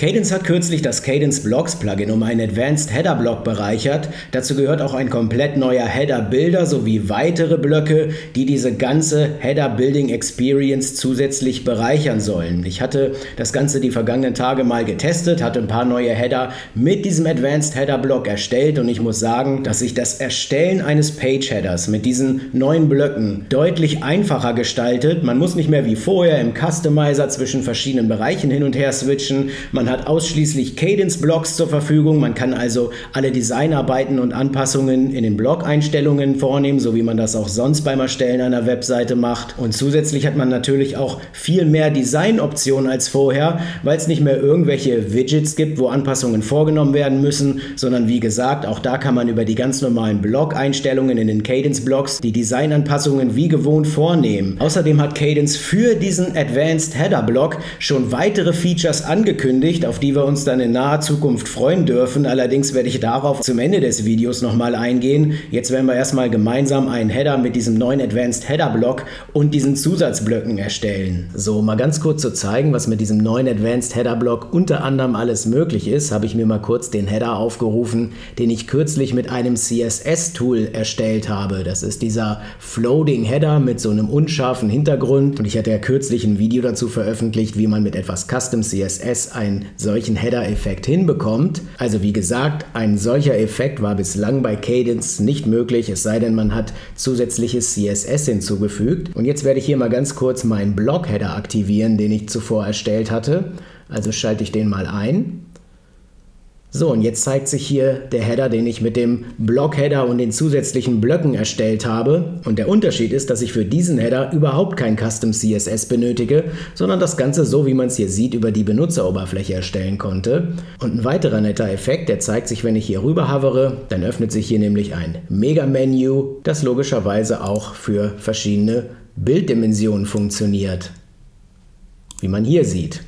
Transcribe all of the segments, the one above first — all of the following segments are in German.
Kadence hat kürzlich das Kadence Blocks Plugin um einen Advanced Header Block bereichert. Dazu gehört auch ein komplett neuer Header Builder sowie weitere Blöcke, die diese ganze Header Building Experience zusätzlich bereichern sollen. Ich hatte das Ganze die vergangenen Tage mal getestet, hatte ein paar neue Header mit diesem Advanced Header Block erstellt und ich muss sagen, dass sich das Erstellen eines Page Headers mit diesen neuen Blöcken deutlich einfacher gestaltet. Man muss nicht mehr wie vorher im Customizer zwischen verschiedenen Bereichen hin und her switchen. Man hat ausschließlich Kadence-Blocks zur Verfügung. Man kann also alle Designarbeiten und Anpassungen in den Blog-Einstellungen vornehmen, so wie man das auch sonst beim Erstellen einer Webseite macht. Und zusätzlich hat man natürlich auch viel mehr Designoptionen als vorher, weil es nicht mehr irgendwelche Widgets gibt, wo Anpassungen vorgenommen werden müssen, sondern wie gesagt, auch da kann man über die ganz normalen Blog-Einstellungen in den Kadence-Blocks die Designanpassungen wie gewohnt vornehmen. Außerdem hat Kadence für diesen Advanced Header Block schon weitere Features angekündigt, auf die wir uns dann in naher Zukunft freuen dürfen. Allerdings werde ich darauf zum Ende des Videos nochmal eingehen. Jetzt werden wir erstmal gemeinsam einen Header mit diesem neuen Advanced Header Block und diesen Zusatzblöcken erstellen. So, mal ganz kurz zu zeigen, was mit diesem neuen Advanced Header Block unter anderem alles möglich ist, habe ich mir mal kurz den Header aufgerufen, den ich kürzlich mit einem CSS-Tool erstellt habe. Das ist dieser Floating Header mit so einem unscharfen Hintergrund und ich hatte ja kürzlich ein Video dazu veröffentlicht, wie man mit etwas Custom CSS einen solchen Header-Effekt hinbekommt. Also wie gesagt, ein solcher Effekt war bislang bei Kadence nicht möglich, es sei denn, man hat zusätzliches CSS hinzugefügt. Und jetzt werde ich hier mal ganz kurz meinen Block-Header aktivieren, den ich zuvor erstellt hatte. Also schalte ich den mal ein. So, und jetzt zeigt sich hier der Header, den ich mit dem Block-Header und den zusätzlichen Blöcken erstellt habe. Und der Unterschied ist, dass ich für diesen Header überhaupt kein Custom CSS benötige, sondern das Ganze so, wie man es hier sieht, über die Benutzeroberfläche erstellen konnte. Und ein weiterer netter Effekt, der zeigt sich, wenn ich hier rüber hovere, dann öffnet sich hier nämlich ein Mega-Menü, das logischerweise auch für verschiedene Bilddimensionen funktioniert, wie man hier sieht.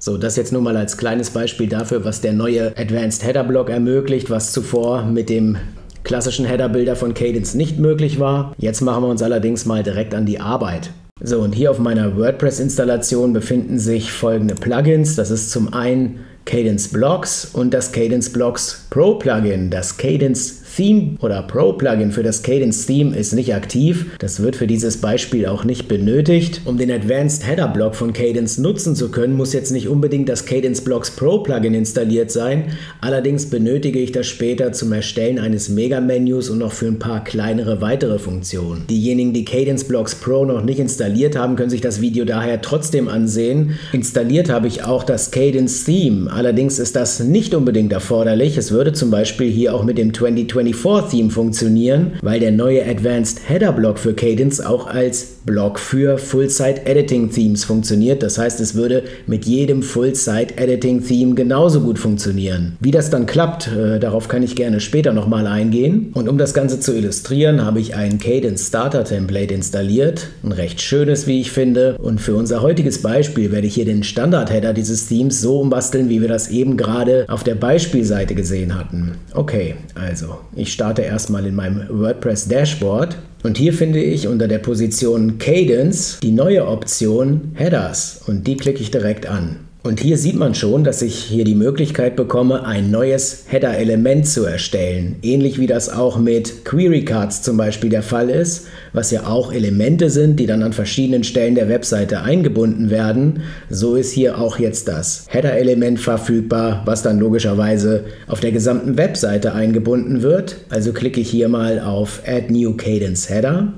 So, das jetzt nur mal als kleines Beispiel dafür, was der neue Advanced Header Block ermöglicht, was zuvor mit dem klassischen Header Builder von Kadence nicht möglich war. Jetzt machen wir uns allerdings mal direkt an die Arbeit. So, und hier auf meiner WordPress-Installation befinden sich folgende Plugins. Das ist zum einen Kadence Blocks und das Kadence Blocks Pro Plugin. Das Kadence Theme oder Pro Plugin für das Kadence Theme ist nicht aktiv. Das wird für dieses Beispiel auch nicht benötigt. Um den Advanced Header Block von Kadence nutzen zu können, muss jetzt nicht unbedingt das Kadence Blocks Pro Plugin installiert sein. Allerdings benötige ich das später zum Erstellen eines Mega-Menüs und noch für ein paar kleinere weitere Funktionen. Diejenigen, die Kadence Blocks Pro noch nicht installiert haben, können sich das Video daher trotzdem ansehen. Installiert habe ich auch das Kadence Theme. Allerdings ist das nicht unbedingt erforderlich. Es würde zum Beispiel hier auch mit dem 2024-Theme funktionieren, weil der neue Advanced Header Block für Kadence auch als Block für Full-Site-Editing-Themes funktioniert. Das heißt, es würde mit jedem Full-Site-Editing-Theme genauso gut funktionieren. Wie das dann klappt, darauf kann ich gerne später nochmal eingehen. Und um das Ganze zu illustrieren, habe ich ein Kadence Starter-Template installiert. Ein recht schönes, wie ich finde. Und für unser heutiges Beispiel werde ich hier den Standard-Header dieses Themes so umbasteln, wie wir das eben gerade auf der Beispielseite gesehen hatten. Okay, also ich starte erstmal in meinem WordPress Dashboard und hier finde ich unter der Position Kadence die neue Option Headers und die klicke ich direkt an. Und hier sieht man schon, dass ich hier die Möglichkeit bekomme, ein neues Header-Element zu erstellen. Ähnlich wie das auch mit Query-Cards zum Beispiel der Fall ist, was ja auch Elemente sind, die dann an verschiedenen Stellen der Webseite eingebunden werden. So ist hier auch jetzt das Header-Element verfügbar, was dann logischerweise auf der gesamten Webseite eingebunden wird. Also klicke ich hier mal auf Add New Kadence Header.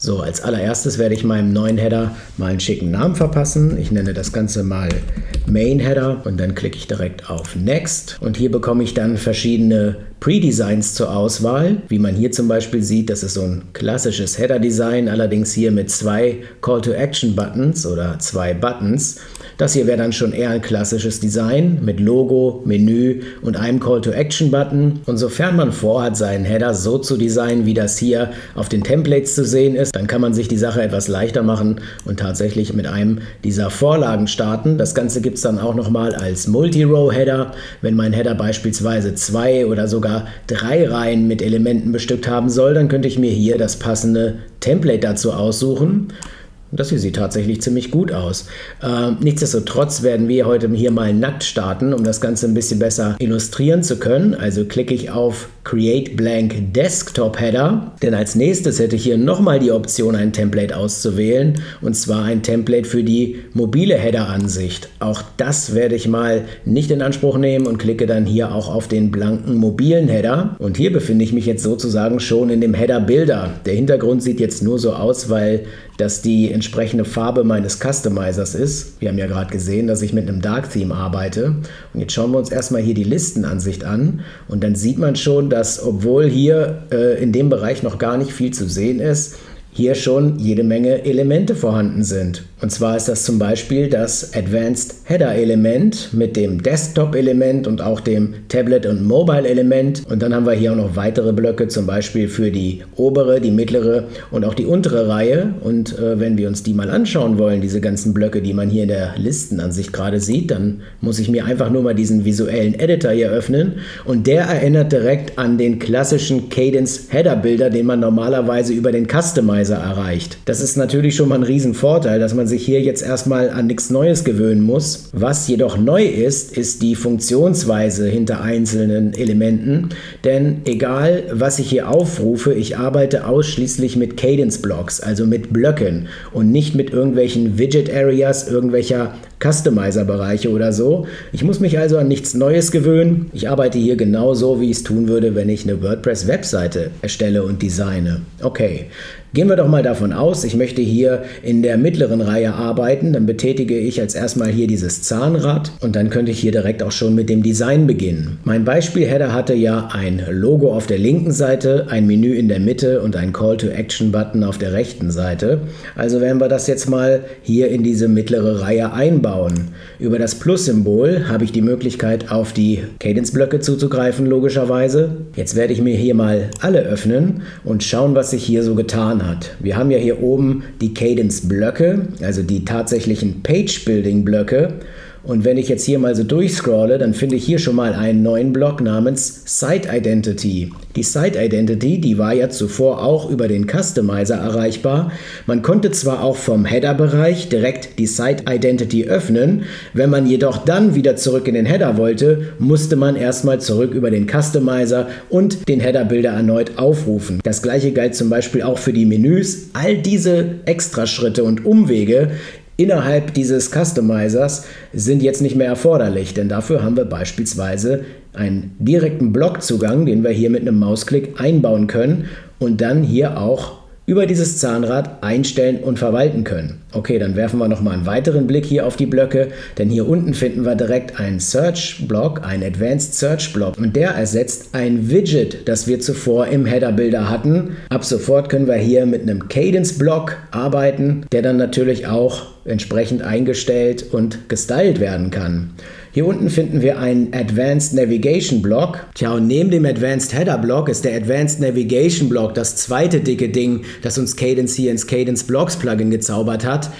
So, als allererstes werde ich meinem neuen Header mal einen schicken Namen verpassen. Ich nenne das Ganze mal Main Header und dann klicke ich direkt auf Next. Und hier bekomme ich dann verschiedene Predesigns zur Auswahl. Wie man hier zum Beispiel sieht, das ist so ein klassisches Header-Design, allerdings hier mit zwei Call-to-Action-Buttons oder zwei Buttons. Das hier wäre dann schon eher ein klassisches Design mit Logo, Menü und einem Call-to-Action-Button. Und sofern man vorhat, seinen Header so zu designen, wie das hier auf den Templates zu sehen ist, dann kann man sich die Sache etwas leichter machen und tatsächlich mit einem dieser Vorlagen starten. Das Ganze gibt es dann auch nochmal als Multi-Row-Header. Wenn mein Header beispielsweise zwei oder sogar drei Reihen mit Elementen bestückt haben soll, dann könnte ich mir hier das passende Template dazu aussuchen. Das hier sieht tatsächlich ziemlich gut aus. Nichtsdestotrotz werden wir heute hier mal nackt starten, um das Ganze ein bisschen besser illustrieren zu können. Also klicke ich auf Create Blank Desktop Header, denn als nächstes hätte ich hier nochmal die Option, ein Template auszuwählen, und zwar ein Template für die mobile Header-Ansicht. Auch das werde ich mal nicht in Anspruch nehmen und klicke dann hier auch auf den blanken mobilen Header. Und hier befinde ich mich jetzt sozusagen schon in dem Header Bilder. Der Hintergrund sieht jetzt nur so aus, weil das die entsprechende Farbe meines Customizers ist. Wir haben ja gerade gesehen, dass ich mit einem Dark Theme arbeite. Und jetzt schauen wir uns erstmal hier die Listenansicht an. Und dann sieht man schon, dass, obwohl hier in dem Bereich noch gar nicht viel zu sehen ist, hier schon jede Menge Elemente vorhanden sind. Und zwar ist das zum Beispiel das Advanced Header Element mit dem Desktop Element und auch dem Tablet und Mobile Element. Und dann haben wir hier auch noch weitere Blöcke, zum Beispiel für die obere, die mittlere und auch die untere Reihe. Und wenn wir uns die mal anschauen wollen, diese ganzen Blöcke, die man hier in der Listenansicht gerade sieht, dann muss ich mir einfach nur mal diesen visuellen Editor hier öffnen. Und der erinnert direkt an den klassischen Kadence Header Builder, den man normalerweise über den Customizer erreicht. Das ist natürlich schon mal ein Riesenvorteil, dass man sich hier jetzt erstmal an nichts Neues gewöhnen muss. Was jedoch neu ist, ist die Funktionsweise hinter einzelnen Elementen, denn egal was ich hier aufrufe, ich arbeite ausschließlich mit Kadence Blocks, also mit Blöcken und nicht mit irgendwelchen Widget Areas, irgendwelcher Customizer-Bereiche oder so. Ich muss mich also an nichts Neues gewöhnen. Ich arbeite hier genauso, wie ich es tun würde, wenn ich eine WordPress-Webseite erstelle und designe. Okay, gehen wir doch mal davon aus, ich möchte hier in der mittleren Reihe arbeiten. Dann betätige ich als erstmal hier dieses Zahnrad und dann könnte ich hier direkt auch schon mit dem Design beginnen. Mein Beispiel-Header hatte ja ein Logo auf der linken Seite, ein Menü in der Mitte und ein Call-to-Action-Button auf der rechten Seite. Also werden wir das jetzt mal hier in diese mittlere Reihe einbauen. Über das Plus-Symbol habe ich die Möglichkeit, auf die Kadence-Blöcke zuzugreifen, logischerweise. Jetzt werde ich mir hier mal alle öffnen und schauen, was sich hier so getan hat. Wir haben ja hier oben die Kadence-Blöcke, also die tatsächlichen Page-Building-Blöcke. Und wenn ich jetzt hier mal so durchscrolle, dann finde ich hier schon mal einen neuen Block namens Site Identity. Die Site Identity, die war ja zuvor auch über den Customizer erreichbar. Man konnte zwar auch vom Header-Bereich direkt die Site Identity öffnen, wenn man jedoch dann wieder zurück in den Header wollte, musste man erstmal zurück über den Customizer und den Header-Builder erneut aufrufen. Das gleiche galt zum Beispiel auch für die Menüs. All diese Extraschritte und Umwege innerhalb dieses Customizers sind jetzt nicht mehr erforderlich, denn dafür haben wir beispielsweise einen direkten Blockzugang, den wir hier mit einem Mausklick einbauen können und dann hier auch über dieses Zahnrad einstellen und verwalten können. Okay, dann werfen wir nochmal einen weiteren Blick hier auf die Blöcke, denn hier unten finden wir direkt einen Search-Block, einen Advanced Search-Block, und der ersetzt ein Widget, das wir zuvor im Header-Builder hatten. Ab sofort können wir hier mit einem Kadence-Block arbeiten, der dann natürlich auch entsprechend eingestellt und gestylt werden kann. Hier unten finden wir einen Advanced Navigation Block. Tja, und neben dem Advanced Header Block ist der Advanced Navigation Block das zweite dicke Ding, das uns Kadence hier ins Kadence Blocks Plugin gezaubert hat.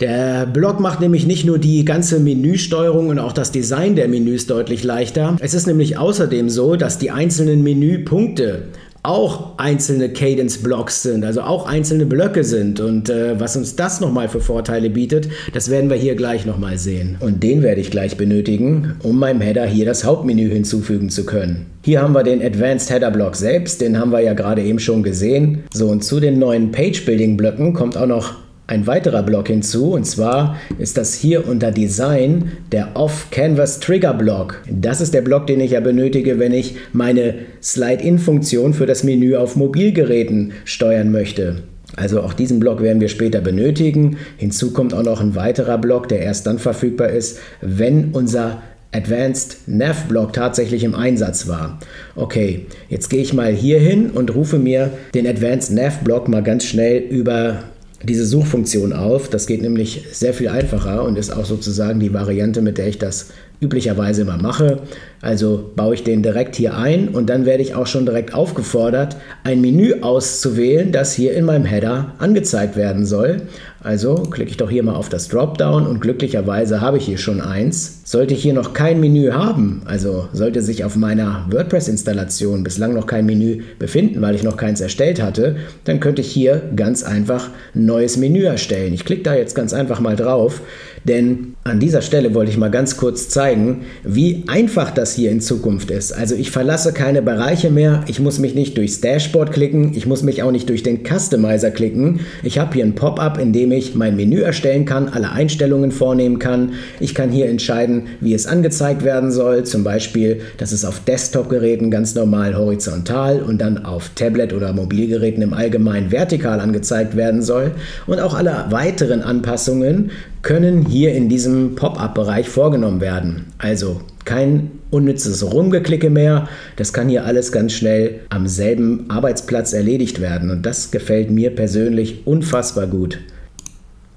Der Block macht nämlich nicht nur die ganze Menüsteuerung und auch das Design der Menüs deutlich leichter. Es ist nämlich außerdem so, dass die einzelnen Menüpunkte auch einzelne Kadence Blocks sind, also auch einzelne Blöcke sind, und was uns das nochmal für Vorteile bietet, das werden wir hier gleich nochmal sehen. Und den werde ich gleich benötigen, um meinem Header hier das Hauptmenü hinzufügen zu können. Hier haben wir den Advanced Header Block selbst, den haben wir ja gerade eben schon gesehen. So, und zu den neuen Page Building Blöcken kommt auch noch ein weiterer Block hinzu, und zwar ist das hier unter Design der Off-Canvas-Trigger-Block. Das ist der Block, den ich ja benötige, wenn ich meine Slide-In-Funktion für das Menü auf Mobilgeräten steuern möchte. Also auch diesen Block werden wir später benötigen. Hinzu kommt auch noch ein weiterer Block, der erst dann verfügbar ist, wenn unser Advanced Nav Block tatsächlich im Einsatz war. Okay, jetzt gehe ich mal hier hin und rufe mir den Advanced Nav Block mal ganz schnell über diese Suchfunktion auf. Das geht nämlich sehr viel einfacher und ist auch sozusagen die Variante, mit der ich das üblicherweise immer mache. Also baue ich den direkt hier ein und dann werde ich auch schon direkt aufgefordert, ein Menü auszuwählen, das hier in meinem Header angezeigt werden soll. Also klicke ich doch hier mal auf das Dropdown und glücklicherweise habe ich hier schon eins. Sollte ich hier noch kein Menü haben, also sollte sich auf meiner WordPress-Installation bislang noch kein Menü befinden, weil ich noch keins erstellt hatte, dann könnte ich hier ganz einfach ein neues Menü erstellen. Ich klicke da jetzt ganz einfach mal drauf, denn an dieser Stelle wollte ich mal ganz kurz zeigen, wie einfach das hier in Zukunft ist. Also ich verlasse keine Bereiche mehr, ich muss mich nicht durchs Dashboard klicken, ich muss mich auch nicht durch den Customizer klicken. Ich habe hier ein Pop-up, in dem ich mein Menü erstellen kann, alle Einstellungen vornehmen kann. Ich kann hier entscheiden, wie es angezeigt werden soll, zum Beispiel, dass es auf Desktop-Geräten ganz normal horizontal und dann auf Tablet- oder Mobilgeräten im Allgemeinen vertikal angezeigt werden soll. Und auch alle weiteren Anpassungen können hier in diesem Pop-up-Bereich vorgenommen werden. Also kein unnützes Rumgeklicke mehr. Das kann hier alles ganz schnell am selben Arbeitsplatz erledigt werden. Und das gefällt mir persönlich unfassbar gut.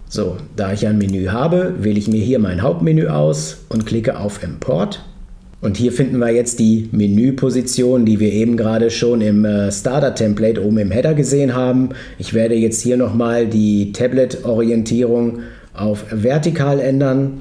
So, da ich ein Menü habe, wähle ich mir hier mein Hauptmenü aus und klicke auf Import. Und hier finden wir jetzt die Menüposition, die wir eben gerade schon im Starter-Template oben im Header gesehen haben. Ich werde jetzt hier nochmal die Tablet-Orientierung auf vertikal ändern.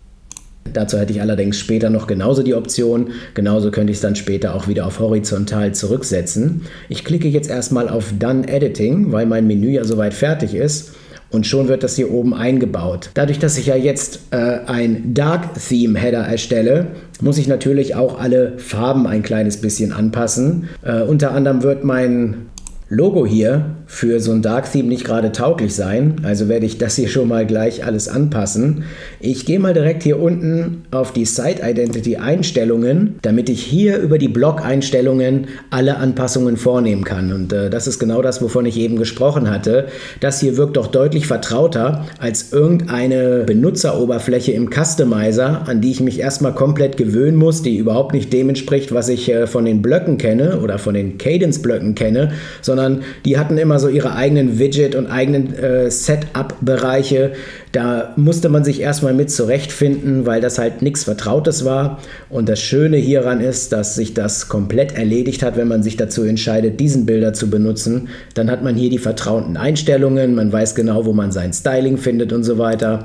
Dazu hätte ich allerdings später noch genauso die Option. Genauso könnte ich es dann später auch wieder auf horizontal zurücksetzen. Ich klicke jetzt erstmal auf Done Editing, weil mein Menü ja soweit fertig ist. Und schon wird das hier oben eingebaut. Dadurch, dass ich ja jetzt ein Dark Theme Header erstelle, muss ich natürlich auch alle Farben ein kleines bisschen anpassen. Unter anderem wird mein Logo hier für so ein Dark Theme nicht gerade tauglich sein, also werde ich das hier schon mal gleich alles anpassen. Ich gehe mal direkt hier unten auf die Site Identity Einstellungen, damit ich hier über die Block Einstellungen alle Anpassungen vornehmen kann. Und das ist genau das, wovon ich eben gesprochen hatte. Das hier wirkt doch deutlich vertrauter als irgendeine Benutzeroberfläche im Customizer, an die ich mich erstmal komplett gewöhnen muss, die überhaupt nicht dem entspricht, was ich von den Blöcken kenne oder von den Kadence Blöcken kenne, sondern die hatten immer so ihre eigenen Widget und eigenen Setup-Bereiche. Da musste man sich erstmal mit zurechtfinden, weil das halt nichts Vertrautes war. Und das Schöne hieran ist, dass sich das komplett erledigt hat, wenn man sich dazu entscheidet, diesen Bilder zu benutzen. Dann hat man hier die vertrauten Einstellungen, man weiß genau, wo man sein Styling findet und so weiter.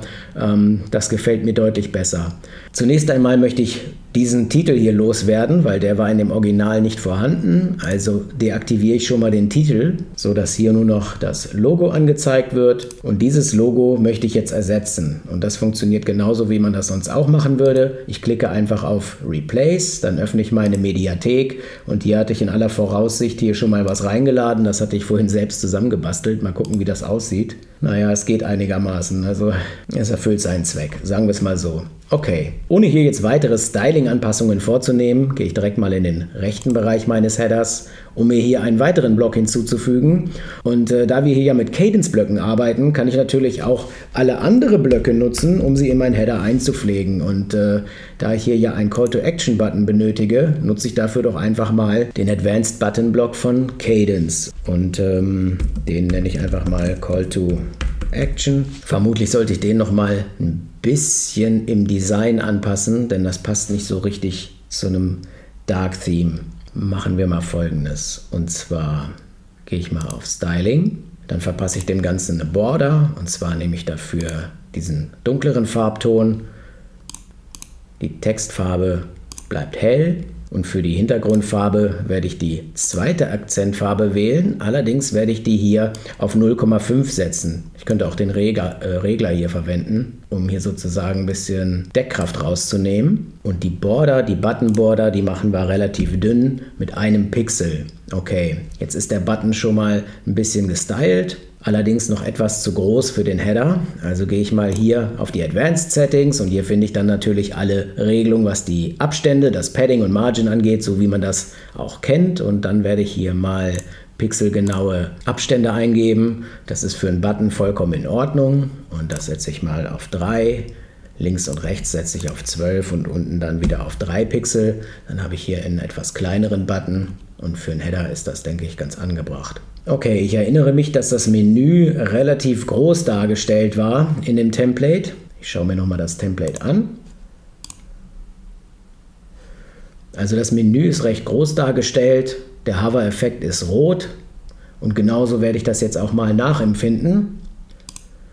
Das gefällt mir deutlich besser. Zunächst einmal möchte ich diesen Titel hier loswerden, weil der war in dem Original nicht vorhanden. Also deaktiviere ich schon mal den Titel, sodass hier nur noch das Logo angezeigt wird. Und dieses Logo möchte ich jetzt ersetzen. Und das funktioniert genauso, wie man das sonst auch machen würde. Ich klicke einfach auf Replace, dann öffne ich meine Mediathek. Und hier hatte ich in aller Voraussicht hier schon mal was reingeladen. Das hatte ich vorhin selbst zusammengebastelt. Mal gucken, wie das aussieht. Naja, es geht einigermaßen. Also es erfüllt seinen Zweck. Sagen wir es mal so. Okay, ohne hier jetzt weitere Styling-Anpassungen vorzunehmen, gehe ich direkt mal in den rechten Bereich meines Headers, um mir hier einen weiteren Block hinzuzufügen. Und da wir hier ja mit Kadence-Blöcken arbeiten, kann ich natürlich auch alle anderen Blöcke nutzen, um sie in meinen Header einzupflegen. Und da ich hier ja einen Call-to-Action-Button benötige, nutze ich dafür doch einfach mal den Advanced Button Block von Kadence. Und den nenne ich einfach mal Call-to-Action. Vermutlich sollte ich den nochmal ein bisschen im Design anpassen, denn das passt nicht so richtig zu einem Dark Theme. Machen wir mal Folgendes. Und zwar gehe ich mal auf Styling. Dann verpasse ich dem Ganzen eine Border. Und zwar nehme ich dafür diesen dunkleren Farbton. Die Textfarbe bleibt hell. Und für die Hintergrundfarbe werde ich die zweite Akzentfarbe wählen. Allerdings werde ich die hier auf 0,5 setzen. Ich könnte auch den Regler hier verwenden, um hier sozusagen ein bisschen Deckkraft rauszunehmen. Und die Border, die Button-Border, die machen wir relativ dünn mit einem Pixel. Okay, jetzt ist der Button schon mal ein bisschen gestylt. Allerdings noch etwas zu groß für den Header. Also gehe ich mal hier auf die Advanced Settings und hier finde ich dann natürlich alle Regelungen, was die Abstände, das Padding und Margin angeht, so wie man das auch kennt. Und dann werde ich hier mal pixelgenaue Abstände eingeben. Das ist für einen Button vollkommen in Ordnung. Und das setze ich mal auf 3. Links und rechts setze ich auf 12 und unten dann wieder auf 3 Pixel. Dann habe ich hier einen etwas kleineren Button. Und für einen Header ist das, denke ich, ganz angebracht. Okay, ich erinnere mich, dass das Menü relativ groß dargestellt war in dem Template. Ich schaue mir nochmal das Template an. Also das Menü ist recht groß dargestellt, der Hover-Effekt ist rot und genauso werde ich das jetzt auch mal nachempfinden.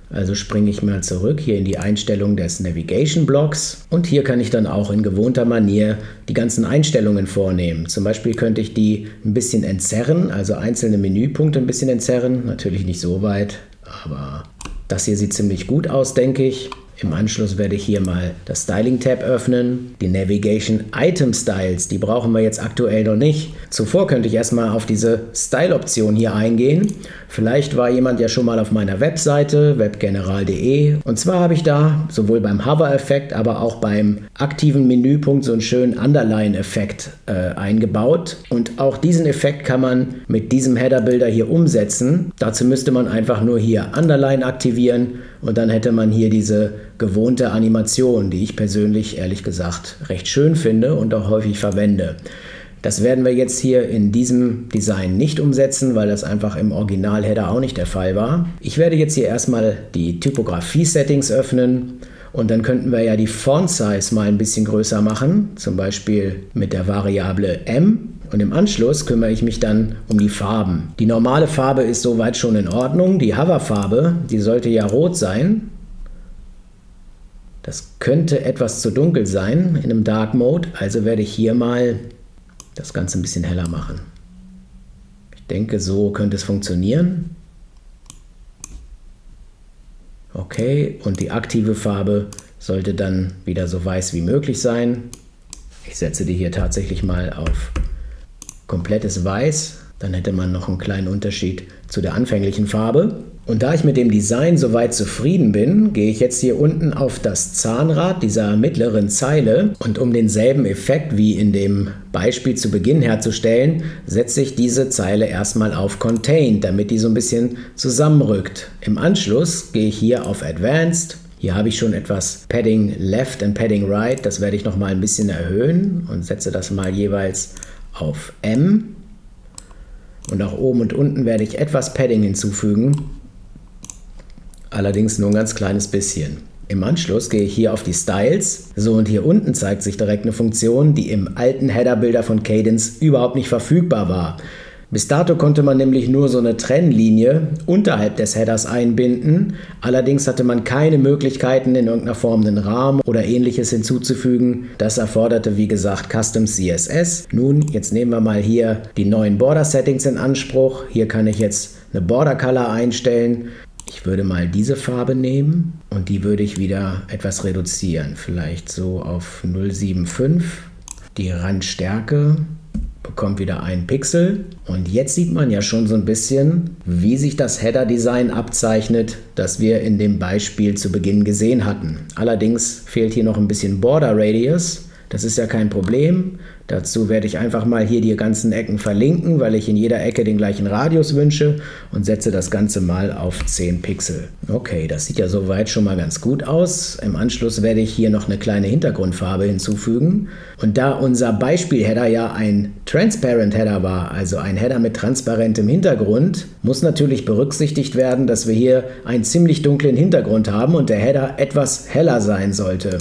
Also springe ich mal zurück hier in die Einstellung des Navigation Blocks und hier kann ich dann auch in gewohnter Manier die ganzen Einstellungen vornehmen. Zum Beispiel könnte ich die ein bisschen entzerren, also einzelne Menüpunkte ein bisschen entzerren. Natürlich nicht so weit, aber das hier sieht ziemlich gut aus, denke ich. Im Anschluss werde ich hier mal das Styling-Tab öffnen. Die Navigation Item Styles, die brauchen wir jetzt aktuell noch nicht. Zuvor könnte ich erstmal auf diese Style-Option hier eingehen. Vielleicht war jemand ja schon mal auf meiner Webseite webgeneral.de und zwar habe ich da sowohl beim Hover-Effekt, aber auch beim aktiven Menüpunkt so einen schönen Underline-Effekt eingebaut. Und auch diesen Effekt kann man mit diesem Header-Builder hier umsetzen. Dazu müsste man einfach nur hier Underline aktivieren und dann hätte man hier diese gewohnte Animation, die ich persönlich ehrlich gesagt recht schön finde und auch häufig verwende. Das werden wir jetzt hier in diesem Design nicht umsetzen, weil das einfach im Original-Header auch nicht der Fall war. Ich werde jetzt hier erstmal die Typografie-Settings öffnen und dann könnten wir ja die Font-Size mal ein bisschen größer machen, zum Beispiel mit der Variable M. Und im Anschluss kümmere ich mich dann um die Farben. Die normale Farbe ist soweit schon in Ordnung. Die Hover-Farbe, die sollte ja rot sein. Das könnte etwas zu dunkel sein in einem Dark Mode, also werde ich hier mal das Ganze ein bisschen heller machen. Ich denke, so könnte es funktionieren. Okay, und die aktive Farbe sollte dann wieder so weiß wie möglich sein. Ich setze die hier tatsächlich mal auf komplettes Weiß, dann hätte man noch einen kleinen Unterschied zu der anfänglichen Farbe. Und da ich mit dem Design soweit zufrieden bin, gehe ich jetzt hier unten auf das Zahnrad dieser mittleren Zeile und um denselben Effekt wie in dem Beispiel zu Beginn herzustellen, setze ich diese Zeile erstmal auf Contained, damit die so ein bisschen zusammenrückt. Im Anschluss gehe ich hier auf Advanced. Hier habe ich schon etwas Padding Left und Padding Right, das werde ich noch mal ein bisschen erhöhen und setze das mal jeweils auf M und auch oben und unten werde ich etwas Padding hinzufügen, allerdings nur ein ganz kleines bisschen. Im Anschluss gehe ich hier auf die Styles, so und hier unten zeigt sich direkt eine Funktion, die im alten Header-Builder von Kadence überhaupt nicht verfügbar war. Bis dato konnte man nämlich nur so eine Trennlinie unterhalb des Headers einbinden, allerdings hatte man keine Möglichkeiten in irgendeiner Form einen Rahmen oder ähnliches hinzuzufügen. Das erforderte wie gesagt Custom CSS. Nun, jetzt nehmen wir mal hier die neuen Border Settings in Anspruch. Hier kann ich jetzt eine Border Color einstellen. Ich würde mal diese Farbe nehmen und die würde ich wieder etwas reduzieren. Vielleicht so auf 0,75. Die Randstärke bekommt wieder 1 Pixel und jetzt sieht man ja schon so ein bisschen, wie sich das Header-Design abzeichnet, das wir in dem Beispiel zu Beginn gesehen hatten. Allerdings fehlt hier noch ein bisschen Border Radius, das ist ja kein Problem. Dazu werde ich einfach mal hier die ganzen Ecken verlinken, weil ich in jeder Ecke den gleichen Radius wünsche und setze das Ganze mal auf 10 Pixel. Okay, das sieht ja soweit schon mal ganz gut aus. Im Anschluss werde ich hier noch eine kleine Hintergrundfarbe hinzufügen. Und da unser Beispiel-Header ja ein Transparent-Header war, also ein Header mit transparentem Hintergrund, muss natürlich berücksichtigt werden, dass wir hier einen ziemlich dunklen Hintergrund haben und der Header etwas heller sein sollte.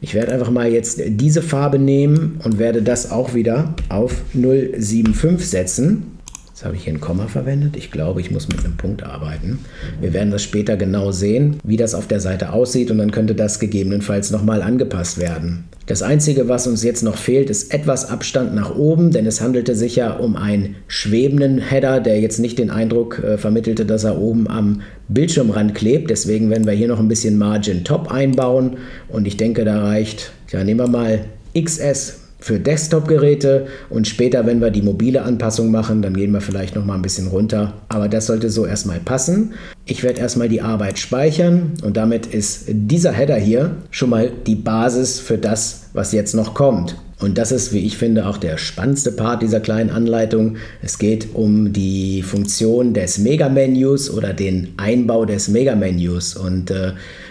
Ich werde einfach mal jetzt diese Farbe nehmen und werde das auch wieder auf 0,75 setzen. Jetzt habe ich hier ein Komma verwendet. Ich glaube, ich muss mit einem Punkt arbeiten. Wir werden das später genau sehen, wie das auf der Seite aussieht und dann könnte das gegebenenfalls nochmal angepasst werden. Das Einzige, was uns jetzt noch fehlt, ist etwas Abstand nach oben, denn es handelte sich ja um einen schwebenden Header, der jetzt nicht den Eindruck vermittelte, dass er oben am Bildschirmrand klebt. Deswegen werden wir hier noch ein bisschen Margin Top einbauen und ich denke, da reicht, ja, nehmen wir mal XS für Desktop-Geräte und später, wenn wir die mobile Anpassung machen, dann gehen wir vielleicht noch mal ein bisschen runter. Aber das sollte so erstmal passen. Ich werde erstmal die Arbeit speichern und damit ist dieser Header hier schon mal die Basis für das, was jetzt noch kommt. Und das ist, wie ich finde, auch der spannendste Part dieser kleinen Anleitung. Es geht um die Funktion des Mega-Menus oder den Einbau des Mega-Menus. Und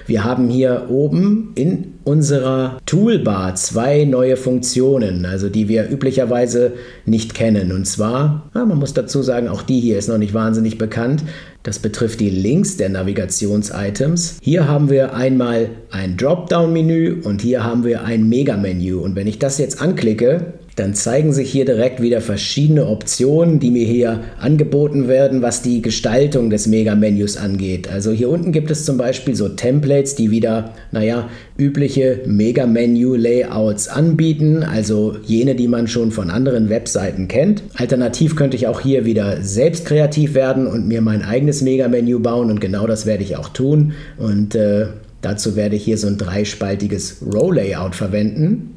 wir haben hier oben in unserer Toolbar 2 neue Funktionen, also die wir üblicherweise nicht kennen. Und zwar, man muss dazu sagen, auch die hier ist noch nicht wahnsinnig bekannt. Das betrifft die Links der Navigations-Items. Hier haben wir einmal ein Dropdown-Menü und hier haben wir ein Mega-Menü. Und wenn ich das jetzt anklicke, dann zeigen sich hier direkt wieder verschiedene Optionen, die mir hier angeboten werden, was die Gestaltung des Mega-Menüs angeht. Also hier unten gibt es zum Beispiel so Templates, die wieder, naja, übliche Mega-Menü-Layouts anbieten, also jene, die man schon von anderen Webseiten kennt. Alternativ könnte ich auch hier wieder selbst kreativ werden und mir mein eigenes Mega-Menü bauen, und genau das werde ich auch tun. Und dazu werde ich hier so ein dreispaltiges Row-Layout verwenden.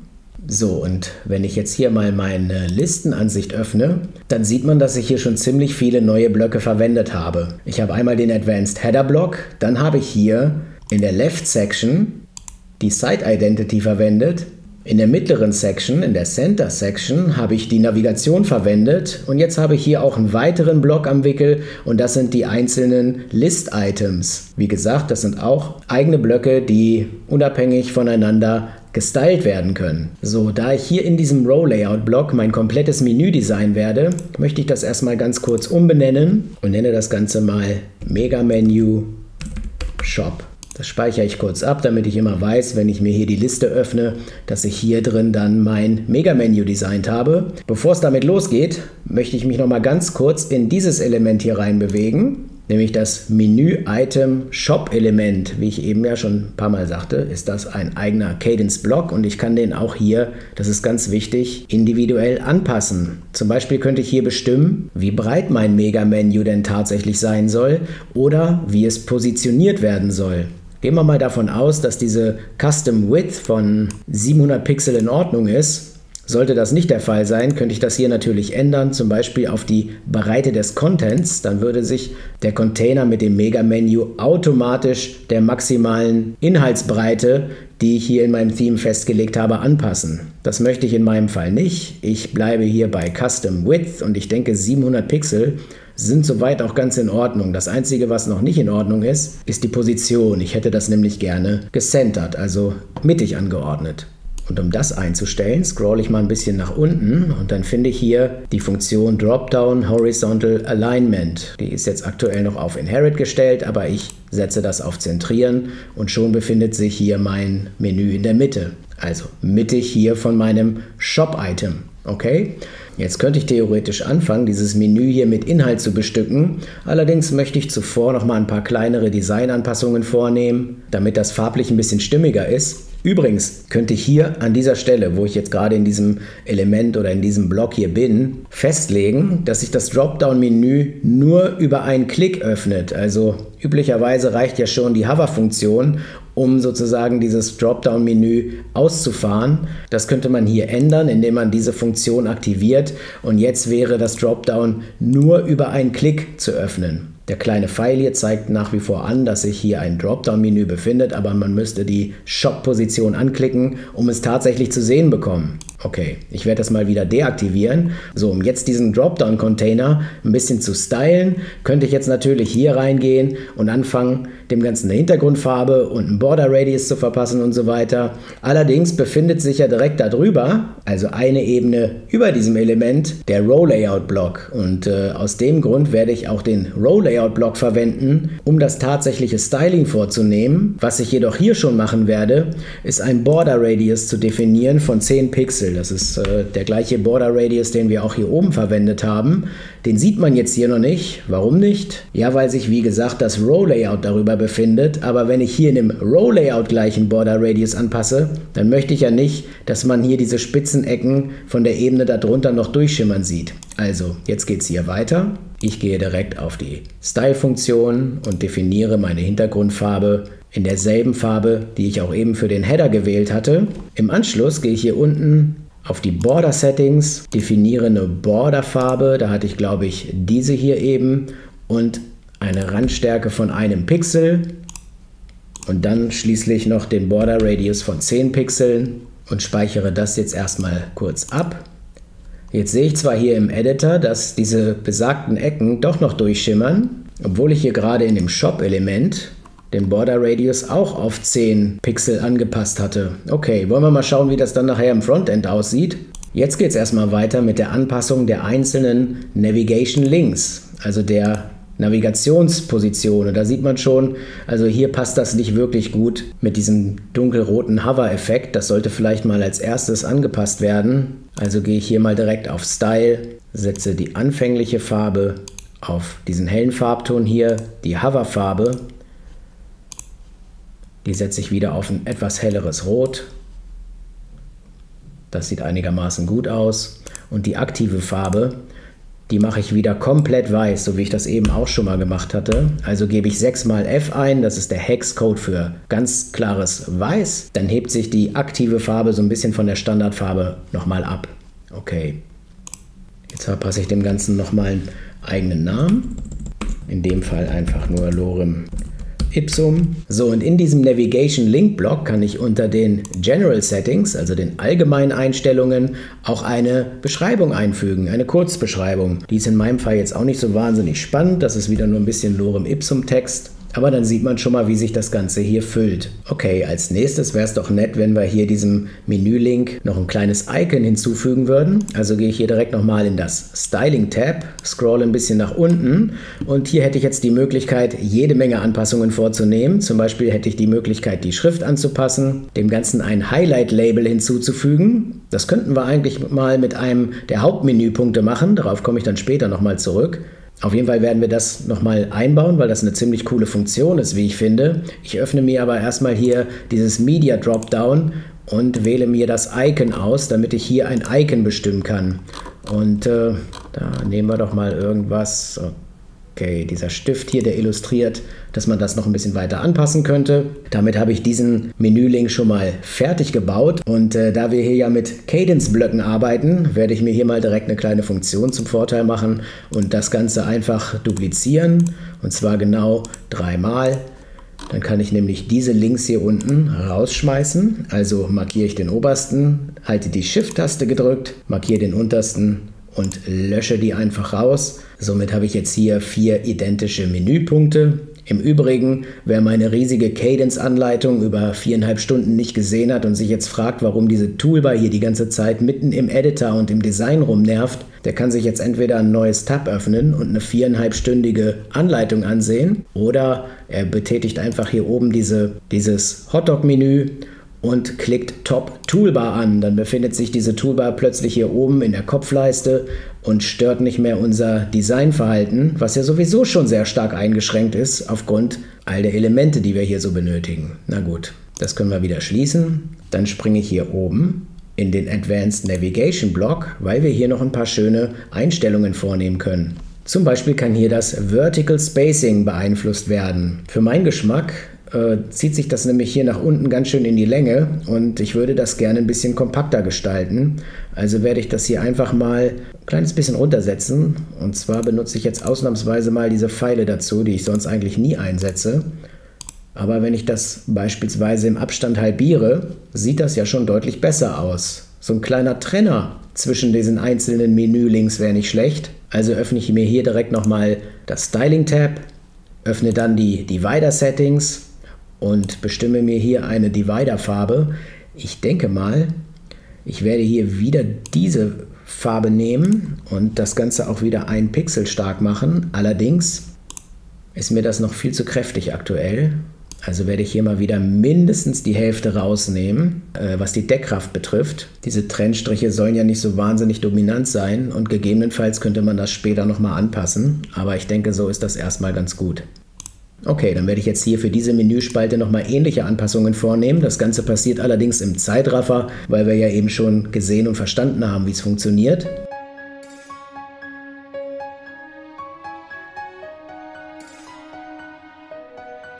So, und wenn ich jetzt hier mal meine Listenansicht öffne, dann sieht man, dass ich hier schon ziemlich viele neue Blöcke verwendet habe. Ich habe einmal den Advanced Header Block, dann habe ich hier in der Left Section die Site Identity verwendet, in der mittleren Section, in der Center Section, habe ich die Navigation verwendet, und jetzt habe ich hier auch einen weiteren Block am Wickel, und das sind die einzelnen List-Items. Wie gesagt, das sind auch eigene Blöcke, die unabhängig voneinander gestylt werden können. So, da ich hier in diesem Row-Layout-Block mein komplettes Menü designen werde, möchte ich das erstmal ganz kurz umbenennen und nenne das Ganze mal Mega-Menü Shop. Das speichere ich kurz ab, damit ich immer weiß, wenn ich mir hier die Liste öffne, dass ich hier drin dann mein Mega-Menü designt habe. Bevor es damit losgeht, möchte ich mich nochmal ganz kurz in dieses Element hier reinbewegen, nämlich das Menü-Item-Shop-Element. Wie ich eben ja schon ein paar Mal sagte, ist das ein eigener Kadence-Block, und ich kann den auch hier, das ist ganz wichtig, individuell anpassen. Zum Beispiel könnte ich hier bestimmen, wie breit mein Mega-Menü denn tatsächlich sein soll oder wie es positioniert werden soll. Gehen wir mal davon aus, dass diese Custom Width von 700 Pixel in Ordnung ist. Sollte das nicht der Fall sein, könnte ich das hier natürlich ändern, zum Beispiel auf die Breite des Contents. Dann würde sich der Container mit dem Mega-Menü automatisch der maximalen Inhaltsbreite, die ich hier in meinem Theme festgelegt habe, anpassen. Das möchte ich in meinem Fall nicht. Ich bleibe hier bei Custom Width, und ich denke, 700 Pixel sind soweit auch ganz in Ordnung. Das Einzige, was noch nicht in Ordnung ist, ist die Position. Ich hätte das nämlich gerne gecentert, also mittig angeordnet. Und um das einzustellen, scrolle ich mal ein bisschen nach unten, und dann finde ich hier die Funktion Dropdown Horizontal Alignment. Die ist jetzt aktuell noch auf Inherit gestellt, aber ich setze das auf Zentrieren, und schon befindet sich hier mein Menü in der Mitte. Also mittig hier von meinem Shop-Item. Okay, jetzt könnte ich theoretisch anfangen, dieses Menü hier mit Inhalt zu bestücken. Allerdings möchte ich zuvor noch mal ein paar kleinere Designanpassungen vornehmen, damit das farblich ein bisschen stimmiger ist. Übrigens könnte ich hier an dieser Stelle, wo ich jetzt gerade in diesem Element oder in diesem Block hier bin, festlegen, dass sich das Dropdown-Menü nur über einen Klick öffnet. Also üblicherweise reicht ja schon die Hover-Funktion, um sozusagen dieses Dropdown-Menü auszufahren. Das könnte man hier ändern, indem man diese Funktion aktiviert, und jetzt wäre das Dropdown nur über einen Klick zu öffnen. Der kleine Pfeil hier zeigt nach wie vor an, dass sich hier ein Dropdown-Menü befindet, aber man müsste die Shop-Position anklicken, um es tatsächlich zu sehen bekommen. Okay, ich werde das mal wieder deaktivieren. So, um jetzt diesen Dropdown-Container ein bisschen zu stylen, könnte ich jetzt natürlich hier reingehen und anfangen, dem Ganzen eine Hintergrundfarbe und einen Border-Radius zu verpassen und so weiter. Allerdings befindet sich ja direkt darüber, also eine Ebene über diesem Element, der Row-Layout-Block. Und aus dem Grund werde ich auch den Row-Layout-Block verwenden, um das tatsächliche Styling vorzunehmen. Was ich jedoch hier schon machen werde, ist ein Border-Radius zu definieren von 10 Pixel. Das ist der gleiche Border Radius, den wir auch hier oben verwendet haben. Den sieht man jetzt hier noch nicht. Warum nicht? Ja, weil sich, wie gesagt, das Row Layout darüber befindet. Aber wenn ich hier in dem Row Layout gleichen Border Radius anpasse, dann möchte ich ja nicht, dass man hier diese spitzen Ecken von der Ebene darunter noch durchschimmern sieht. Also, jetzt geht es hier weiter. Ich gehe direkt auf die Style-Funktion und definiere meine Hintergrundfarbe in derselben Farbe, die ich auch eben für den Header gewählt hatte. Im Anschluss gehe ich hier unten auf die Border Settings, definiere eine Borderfarbe, da hatte ich, glaube ich, diese hier eben, und eine Randstärke von 1 Pixel und dann schließlich noch den Border Radius von 10 Pixeln und speichere das jetzt erstmal kurz ab. Jetzt sehe ich zwar hier im Editor, dass diese besagten Ecken doch noch durchschimmern, obwohl ich hier gerade in dem Shop-Element den Border Radius auch auf 10 Pixel angepasst hatte. Okay, wollen wir mal schauen, wie das dann nachher im Frontend aussieht. Jetzt geht es erstmal weiter mit der Anpassung der einzelnen Navigation Links, also der Navigationsposition. Und da sieht man schon, also hier passt das nicht wirklich gut mit diesem dunkelroten Hover-Effekt. Das sollte vielleicht mal als erstes angepasst werden. Also gehe ich hier mal direkt auf Style, setze die anfängliche Farbe auf diesen hellen Farbton hier, die Hover-Farbe. Die setze ich wieder auf ein etwas helleres Rot. Das sieht einigermaßen gut aus. Und die aktive Farbe, die mache ich wieder komplett weiß, so wie ich das eben auch schon mal gemacht hatte. Also gebe ich 6 mal F ein, das ist der Hexcode für ganz klares Weiß. Dann hebt sich die aktive Farbe so ein bisschen von der Standardfarbe nochmal ab. Okay, jetzt verpasse ich dem Ganzen nochmal einen eigenen Namen. In dem Fall einfach nur Lorem Ipsum. So, und in diesem Navigation Link Block kann ich unter den General Settings, also den allgemeinen Einstellungen, auch eine Beschreibung einfügen, eine Kurzbeschreibung. Die ist in meinem Fall jetzt auch nicht so wahnsinnig spannend. Das ist wieder nur ein bisschen Lorem Ipsum Text. Aber dann sieht man schon mal, wie sich das Ganze hier füllt. Okay, als nächstes wäre es doch nett, wenn wir hier diesem Menülink noch ein kleines Icon hinzufügen würden. Also gehe ich hier direkt nochmal in das Styling-Tab, scroll ein bisschen nach unten und hier hätte ich jetzt die Möglichkeit, jede Menge Anpassungen vorzunehmen. Zum Beispiel hätte ich die Möglichkeit, die Schrift anzupassen, dem Ganzen ein Highlight-Label hinzuzufügen. Das könnten wir eigentlich mal mit einem der Hauptmenüpunkte machen. Darauf komme ich dann später nochmal zurück. Auf jeden Fall werden wir das nochmal einbauen, weil das eine ziemlich coole Funktion ist, wie ich finde. Ich öffne mir aber erstmal hier dieses Media Dropdown und wähle mir das Icon aus, damit ich hier ein Icon bestimmen kann. Und da nehmen wir doch mal irgendwas. Okay, dieser Stift hier, der illustriert, dass man das noch ein bisschen weiter anpassen könnte. Damit habe ich diesen Menülink schon mal fertig gebaut. Und da wir hier ja mit Kadence-Blöcken arbeiten, werde ich mir hier mal direkt eine kleine Funktion zum Vorteil machen und das Ganze einfach duplizieren. Und zwar genau 3 Mal. Dann kann ich nämlich diese Links hier unten rausschmeißen. Also markiere ich den obersten, halte die Shift-Taste gedrückt, markiere den untersten und lösche die einfach raus. Somit habe ich jetzt hier 4 identische Menüpunkte. Im Übrigen, wer meine riesige Kadence-Anleitung über 4,5 Stunden nicht gesehen hat und sich jetzt fragt, warum diese Toolbar hier die ganze Zeit mitten im Editor und im Design rumnervt, der kann sich jetzt entweder ein neues Tab öffnen und eine 4,5-stündige Anleitung ansehen oder er betätigt einfach hier oben dieses Hotdog-Menü und klickt Top Toolbar an. Dann befindet sich diese Toolbar plötzlich hier oben in der Kopfleiste und stört nicht mehr unser Designverhalten, was ja sowieso schon sehr stark eingeschränkt ist aufgrund all der Elemente, die wir hier so benötigen. Na gut, das können wir wieder schließen. Dann springe ich hier oben in den Advanced Navigation Block, weil wir hier noch ein paar schöne Einstellungen vornehmen können. Zum Beispiel kann hier das Vertical Spacing beeinflusst werden. Für meinen Geschmack zieht sich das nämlich hier nach unten ganz schön in die Länge und ich würde das gerne ein bisschen kompakter gestalten. Also werde ich das hier einfach mal ein kleines bisschen runtersetzen. Und zwar benutze ich jetzt ausnahmsweise mal diese Pfeile dazu, die ich sonst eigentlich nie einsetze. Aber wenn ich das beispielsweise im Abstand halbiere, sieht das ja schon deutlich besser aus. So ein kleiner Trenner zwischen diesen einzelnen Menülinks wäre nicht schlecht. Also öffne ich mir hier direkt nochmal das Styling-Tab, öffne dann die Divider-Settings und bestimme mir hier eine Divider-Farbe. Ich denke mal, ich werde hier wieder diese Farbe nehmen und das Ganze auch wieder 1 Pixel stark machen. Allerdings ist mir das noch viel zu kräftig aktuell. Also werde ich hier mal wieder mindestens die Hälfte rausnehmen, was die Deckkraft betrifft. Diese Trennstriche sollen ja nicht so wahnsinnig dominant sein und gegebenenfalls könnte man das später nochmal anpassen. Aber ich denke, so ist das erstmal ganz gut. Okay, dann werde ich jetzt hier für diese Menüspalte nochmal ähnliche Anpassungen vornehmen. Das Ganze passiert allerdings im Zeitraffer, weil wir ja eben schon gesehen und verstanden haben, wie es funktioniert.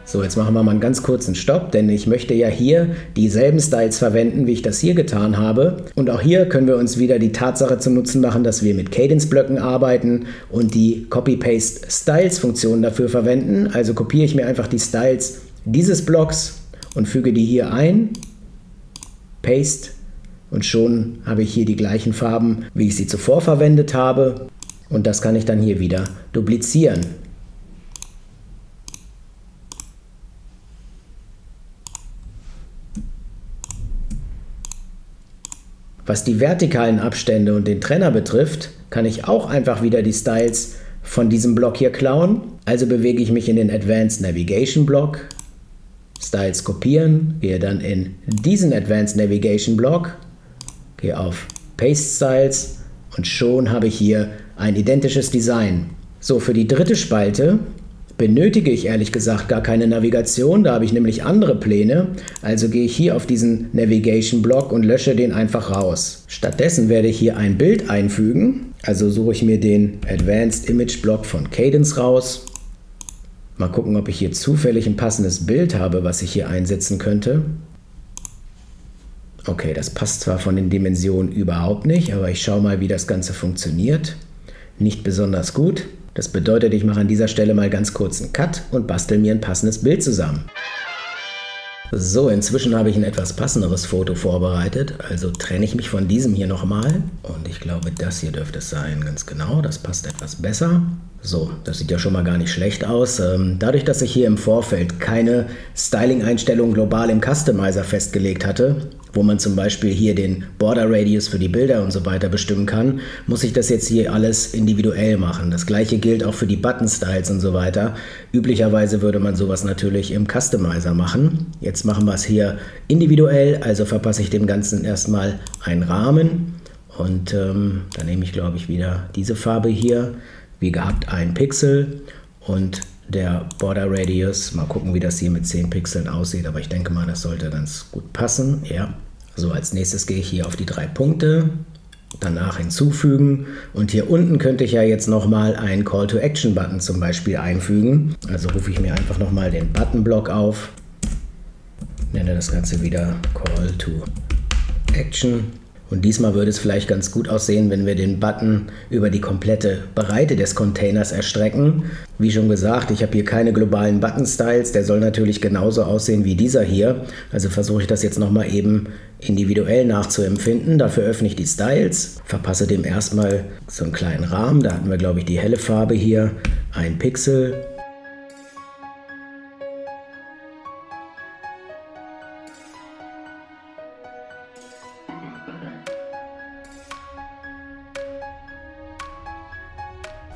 So, jetzt machen wir mal einen ganz kurzen Stopp, denn ich möchte ja hier dieselben Styles verwenden, wie ich das hier getan habe. Und auch hier können wir uns wieder die Tatsache zum Nutzen machen, dass wir mit Kadence-Blöcken arbeiten und die Copy-Paste-Styles-Funktion dafür verwenden. Also kopiere ich mir einfach die Styles dieses Blocks und füge die hier ein, paste und schon habe ich hier die gleichen Farben, wie ich sie zuvor verwendet habe. Und das kann ich dann hier wieder duplizieren. Was die vertikalen Abstände und den Trenner betrifft, kann ich auch einfach wieder die Styles von diesem Block hier klauen Also bewege ich mich in den Advanced Navigation Block, Styles kopieren, gehe dann in diesen Advanced Navigation Block, gehe auf Paste Styles und schon habe ich hier ein identisches Design. So, für die dritte Spalte benötige ich ehrlich gesagt gar keine Navigation, da habe ich nämlich andere Pläne. Also gehe ich hier auf diesen Navigation-Block und lösche den einfach raus. Stattdessen werde ich hier ein Bild einfügen. Also suche ich mir den Advanced Image Block von Kadence raus. Mal gucken, ob ich hier zufällig ein passendes Bild habe, was ich hier einsetzen könnte. Okay, das passt zwar von den Dimensionen überhaupt nicht, aber ich schaue mal, wie das Ganze funktioniert. Nicht besonders gut. Das bedeutet, ich mache an dieser Stelle mal ganz kurz einen Cut und bastel mir ein passendes Bild zusammen. So, inzwischen habe ich ein etwas passenderes Foto vorbereitet, also trenne ich mich von diesem hier nochmal. Und ich glaube, das hier dürfte es sein, ganz genau, das passt etwas besser. So, das sieht ja schon mal gar nicht schlecht aus. Dadurch, dass ich hier im Vorfeld keine Styling-Einstellungen global im Customizer festgelegt hatte, wo man zum Beispiel hier den Border Radius für die Bilder und so weiter bestimmen kann, muss ich das jetzt hier alles individuell machen. Das gleiche gilt auch für die Button Styles und so weiter. Üblicherweise würde man sowas natürlich im Customizer machen. Jetzt machen wir es hier individuell, also verpasse ich dem Ganzen erstmal einen Rahmen und dann nehme ich, glaube ich, wieder diese Farbe hier, wie gehabt 1 Pixel und der Border Radius. Mal gucken, wie das hier mit 10 Pixeln aussieht, aber ich denke mal, das sollte ganz gut passen. Ja. So, als nächstes gehe ich hier auf die 3 Punkte, danach hinzufügen und hier unten könnte ich ja jetzt nochmal einen Call-to-Action-Button zum Beispiel einfügen. Also rufe ich mir einfach nochmal den Button-Block auf, nenne das Ganze wieder Call-to-Action. Und diesmal würde es vielleicht ganz gut aussehen, wenn wir den Button über die komplette Breite des Containers erstrecken. Wie schon gesagt, ich habe hier keine globalen Button-Styles. Der soll natürlich genauso aussehen wie dieser hier. Also versuche ich das jetzt nochmal eben individuell nachzuempfinden. Dafür öffne ich die Styles, verpasse dem erstmal so einen kleinen Rahmen. Da hatten wir, glaube ich, die helle Farbe hier, 1 Pixel.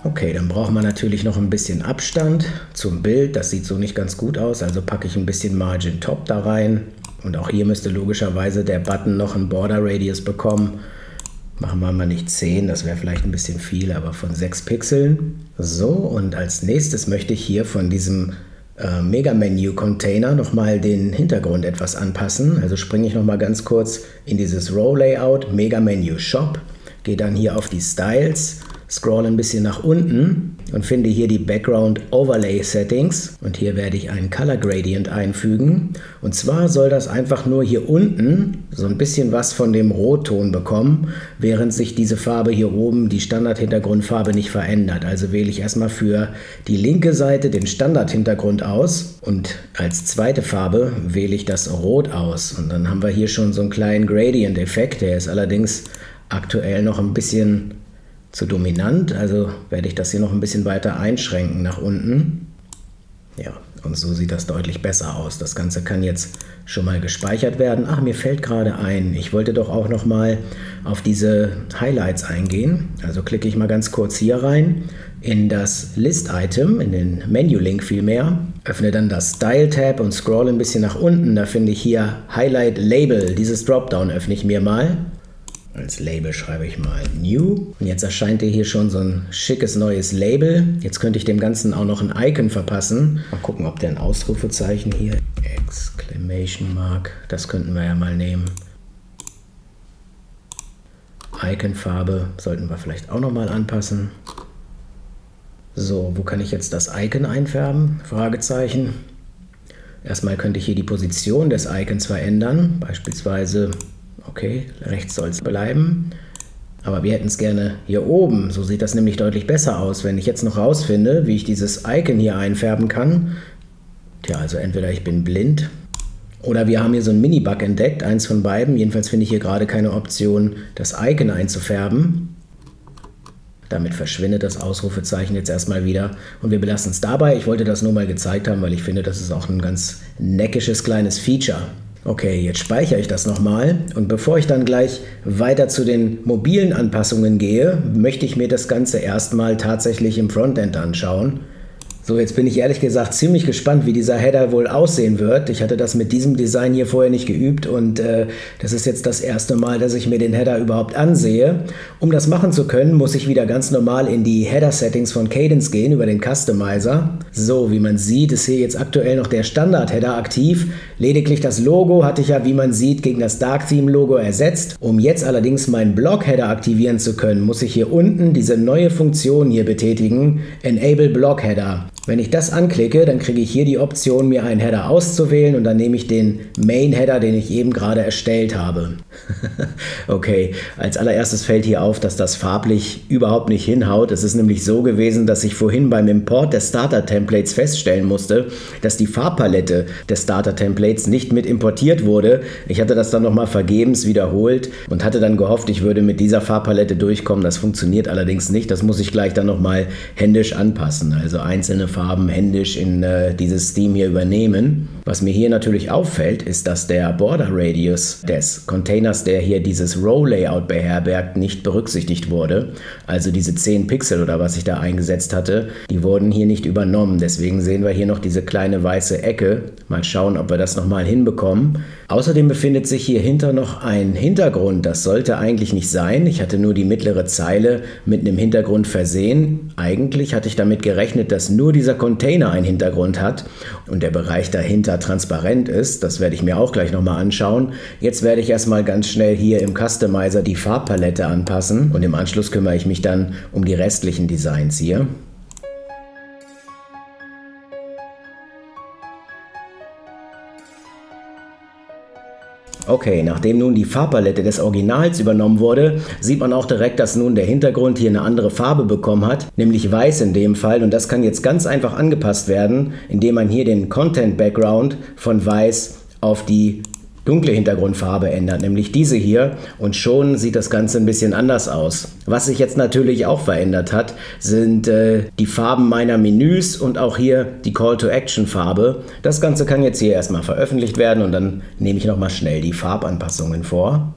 Okay, dann braucht man natürlich noch ein bisschen Abstand zum Bild. Das sieht so nicht ganz gut aus, also packe ich ein bisschen Margin Top da rein. Und auch hier müsste logischerweise der Button noch einen Border Radius bekommen. Machen wir mal nicht 10, das wäre vielleicht ein bisschen viel, aber von 6 Pixeln. So, und als nächstes möchte ich hier von diesem Mega-Menu-Container nochmal den Hintergrund etwas anpassen. Also springe ich nochmal ganz kurz in dieses Row-Layout, Mega-Menu-Shop, gehe dann hier auf die Styles, scroll ein bisschen nach unten und finde hier die Background Overlay Settings und hier werde ich einen Color Gradient einfügen. Und zwar soll das einfach nur hier unten so ein bisschen was von dem Rotton bekommen, während sich diese Farbe hier oben, die Standard-Hintergrundfarbe, nicht verändert. Also wähle ich erstmal für die linke Seite den Standard-Hintergrund aus und als zweite Farbe wähle ich das Rot aus. Und dann haben wir hier schon so einen kleinen Gradient-Effekt, der ist allerdings aktuell noch ein bisschen zu dominant, also werde ich das hier noch ein bisschen weiter einschränken nach unten. Ja, und so sieht das deutlich besser aus. Das Ganze kann jetzt schon mal gespeichert werden. Ach, mir fällt gerade ein, ich wollte doch auch noch mal auf diese Highlights eingehen. Also klicke ich mal ganz kurz hier rein in das List-Item, in den Menu-Link vielmehr. Öffne dann das Style-Tab und scroll ein bisschen nach unten. Da finde ich hier Highlight-Label. Dieses Dropdown öffne ich mir mal. Als Label schreibe ich mal New. Und jetzt erscheint hier schon so ein schickes neues Label. Jetzt könnte ich dem Ganzen auch noch ein Icon verpassen. Mal gucken, ob der ein Ausrufezeichen hier. Exclamation Mark. Das könnten wir ja mal nehmen. Icon-Farbe sollten wir vielleicht auch nochmal anpassen. So, wo kann ich jetzt das Icon einfärben? Fragezeichen. Erstmal könnte ich hier die Position des Icons verändern. Beispielsweise... Okay, rechts soll es bleiben, aber wir hätten es gerne hier oben. So sieht das nämlich deutlich besser aus, wenn ich jetzt noch rausfinde, wie ich dieses Icon hier einfärben kann. Tja, also entweder ich bin blind oder wir haben hier so einen Mini-Bug entdeckt, eins von beiden. Jedenfalls finde ich hier gerade keine Option, das Icon einzufärben. Damit verschwindet das Ausrufezeichen jetzt erstmal wieder und wir belassen es dabei. Ich wollte das nur mal gezeigt haben, weil ich finde, das ist auch ein ganz neckisches kleines Feature. Okay, jetzt speichere ich das nochmal und bevor ich dann gleich weiter zu den mobilen Anpassungen gehe, möchte ich mir das Ganze erstmal tatsächlich im Frontend anschauen. So, jetzt bin ich ehrlich gesagt ziemlich gespannt, wie dieser Header wohl aussehen wird. Ich hatte das mit diesem Design hier vorher nicht geübt und das ist jetzt das erste Mal, dass ich mir den Header überhaupt ansehe. Um das machen zu können, muss ich wieder ganz normal in die Header-Settings von Kadence gehen, über den Customizer. So, wie man sieht, ist hier jetzt aktuell noch der Standard-Header aktiv. Lediglich das Logo hatte ich ja, wie man sieht, gegen das Dark-Theme-Logo ersetzt. Um jetzt allerdings meinen Block-Header aktivieren zu können, muss ich hier unten diese neue Funktion hier betätigen, Enable Block Header. Wenn ich das anklicke, dann kriege ich hier die Option, mir einen Header auszuwählen und dann nehme ich den Main-Header, den ich eben gerade erstellt habe. Okay, als allererstes fällt hier auf, dass das farblich überhaupt nicht hinhaut. Es ist nämlich so gewesen, dass ich vorhin beim Import der Starter-Templates feststellen musste, dass die Farbpalette des Starter-Templates nicht mit importiert wurde. Ich hatte das dann nochmal vergebens wiederholt und hatte dann gehofft, ich würde mit dieser Farbpalette durchkommen. Das funktioniert allerdings nicht. Das muss ich gleich dann nochmal händisch anpassen. Also einzelne Farben händisch in dieses Theme hier übernehmen. Was mir hier natürlich auffällt, ist, dass der Border Radius des Containers, der hier dieses Row Layout beherbergt, nicht berücksichtigt wurde. Also diese 10 Pixel oder was ich da eingesetzt hatte, die wurden hier nicht übernommen. Deswegen sehen wir hier noch diese kleine weiße Ecke. Mal schauen, ob wir das nochmal hinbekommen. Außerdem befindet sich hier hinter noch ein Hintergrund. Das sollte eigentlich nicht sein. Ich hatte nur die mittlere Zeile mit einem Hintergrund versehen. Eigentlich hatte ich damit gerechnet, dass nur dieser Container einen Hintergrund hat und der Bereich dahinter transparent ist. Das werde ich mir auch gleich nochmal anschauen. Jetzt werde ich erstmal ganz schnell hier im Customizer die Farbpalette anpassen und im Anschluss kümmere ich mich dann um die restlichen Designs hier. Okay, nachdem nun die Farbpalette des Originals übernommen wurde, sieht man auch direkt, dass nun der Hintergrund hier eine andere Farbe bekommen hat, nämlich weiß in dem Fall. Und das kann jetzt ganz einfach angepasst werden, indem man hier den Content-Background von weiß auf die dunkle Hintergrundfarbe ändert, nämlich diese hier, und schon sieht das Ganze ein bisschen anders aus. Was sich jetzt natürlich auch verändert hat, sind die Farben meiner Menüs und auch hier die Call-to-Action-Farbe. Das Ganze kann jetzt hier erstmal veröffentlicht werden und dann nehme ich nochmal schnell die Farbanpassungen vor.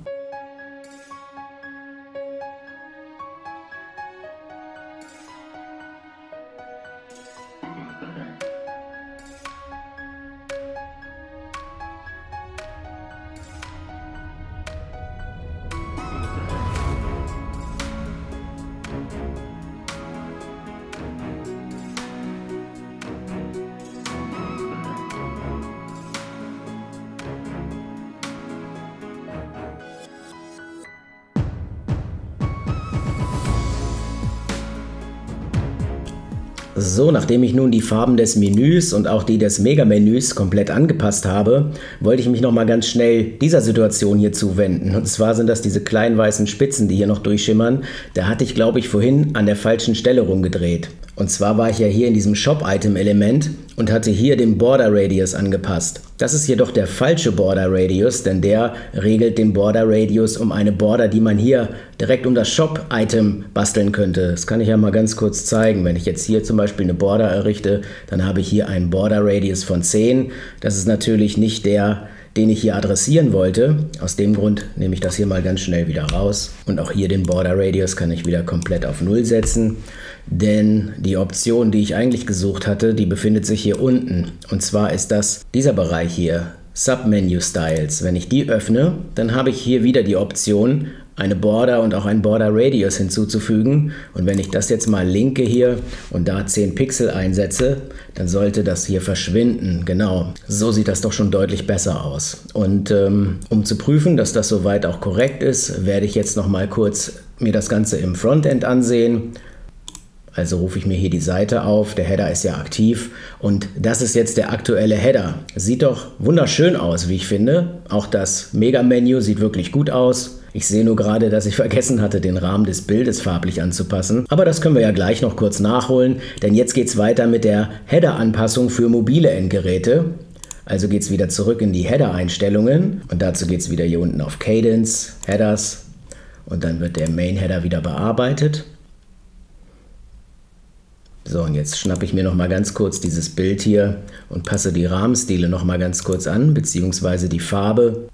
So, nachdem ich nun die Farben des Menüs und auch die des Mega-Menüs komplett angepasst habe, wollte ich mich nochmal ganz schnell dieser Situation hier zuwenden. Und zwar sind das diese kleinen weißen Spitzen, die hier noch durchschimmern. Da hatte ich, glaube ich, vorhin an der falschen Stelle rumgedreht. Und zwar war ich ja hier in diesem Shop-Item-Element und hatte hier den Border-Radius angepasst. Das ist jedoch der falsche Border-Radius, denn der regelt den Border-Radius um eine Border, die man hier direkt um das Shop-Item basteln könnte. Das kann ich ja mal ganz kurz zeigen. Wenn ich jetzt hier zum Beispiel eine Border errichte, dann habe ich hier einen Border-Radius von 10. Das ist natürlich nicht der, den ich hier adressieren wollte. Aus dem Grund nehme ich das hier mal ganz schnell wieder raus. Und auch hier den Border Radius kann ich wieder komplett auf 0 setzen. Denn die Option, die ich eigentlich gesucht hatte, die befindet sich hier unten. Und zwar ist das dieser Bereich hier, Submenu Styles. Wenn ich die öffne, dann habe ich hier wieder die Option, eine Border und auch einen Border Radius hinzuzufügen. Und wenn ich das jetzt mal linke hier und da 10 Pixel einsetze, dann sollte das hier verschwinden. Genau, so sieht das doch schon deutlich besser aus. Und um zu prüfen, dass das soweit auch korrekt ist, werde ich jetzt noch mal kurz mir das Ganze im Frontend ansehen. Also rufe ich mir hier die Seite auf, der Header ist ja aktiv und das ist jetzt der aktuelle Header. Sieht doch wunderschön aus, wie ich finde. Auch das Mega-Menü sieht wirklich gut aus. Ich sehe nur gerade, dass ich vergessen hatte, den Rahmen des Bildes farblich anzupassen. Aber das können wir ja gleich noch kurz nachholen, denn jetzt geht es weiter mit der Header-Anpassung für mobile Endgeräte. Also geht es wieder zurück in die Header-Einstellungen und dazu geht es wieder hier unten auf Kadence, Headers und dann wird der Main-Header wieder bearbeitet. So, und jetzt schnappe ich mir noch mal ganz kurz dieses Bild hier und passe die Rahmenstile noch mal ganz kurz an, beziehungsweise die Farbe.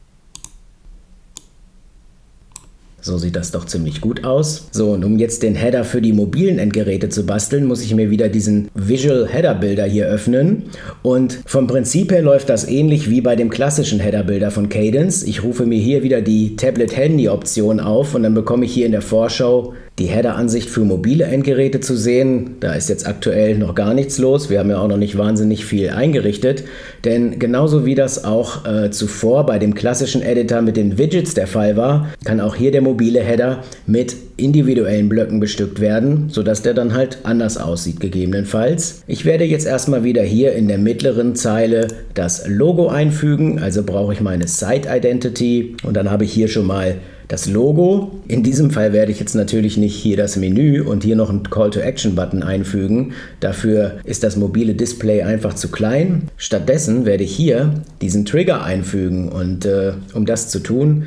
So sieht das doch ziemlich gut aus. So, und um jetzt den Header für die mobilen Endgeräte zu basteln, muss ich mir wieder diesen Visual Header Builder hier öffnen. Und vom Prinzip her läuft das ähnlich wie bei dem klassischen Header Builder von Kadence. Ich rufe mir hier wieder die Tablet-Handy-Option auf und dann bekomme ich hier in der Vorschau die Header-Ansicht für mobile Endgeräte zu sehen. Da ist jetzt aktuell noch gar nichts los. Wir haben ja auch noch nicht wahnsinnig viel eingerichtet. Denn genauso wie das auch zuvor bei dem klassischen Editor mit den Widgets der Fall war, kann auch hier der mobile Header mit individuellen Blöcken bestückt werden, sodass der dann halt anders aussieht gegebenenfalls. Ich werde jetzt erstmal wieder hier in der mittleren Zeile das Logo einfügen. Also brauche ich meine Site Identity und dann habe ich hier schon mal das Logo. In diesem Fall werde ich jetzt natürlich nicht hier das Menü und hier noch einen Call-to-Action-Button einfügen. Dafür ist das mobile Display einfach zu klein. Stattdessen werde ich hier diesen Trigger einfügen. Und um das zu tun,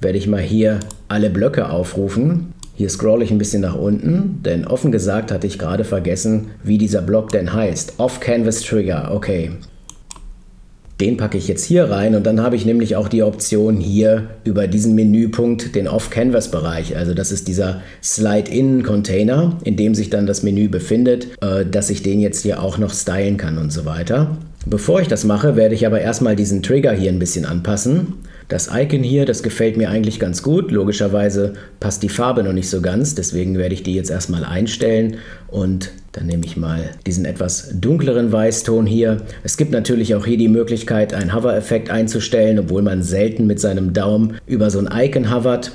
werde ich mal hier alle Blöcke aufrufen. Hier scrolle ich ein bisschen nach unten, denn offen gesagt hatte ich gerade vergessen, wie dieser Block denn heißt. Off-Canvas-Trigger, okay. Den packe ich jetzt hier rein und dann habe ich nämlich auch die Option hier über diesen Menüpunkt den Off-Canvas-Bereich. Also das ist dieser Slide-In-Container, in dem sich dann das Menü befindet, dass ich den jetzt hier auch noch stylen kann und so weiter. Bevor ich das mache, werde ich aber erstmal diesen Trigger hier ein bisschen anpassen. Das Icon hier, das gefällt mir eigentlich ganz gut. Logischerweise passt die Farbe noch nicht so ganz, deswegen werde ich die jetzt erstmal einstellen und dann nehme ich mal diesen etwas dunkleren Weißton hier. Es gibt natürlich auch hier die Möglichkeit, einen Hover-Effekt einzustellen, obwohl man selten mit seinem Daumen über so ein Icon hovert.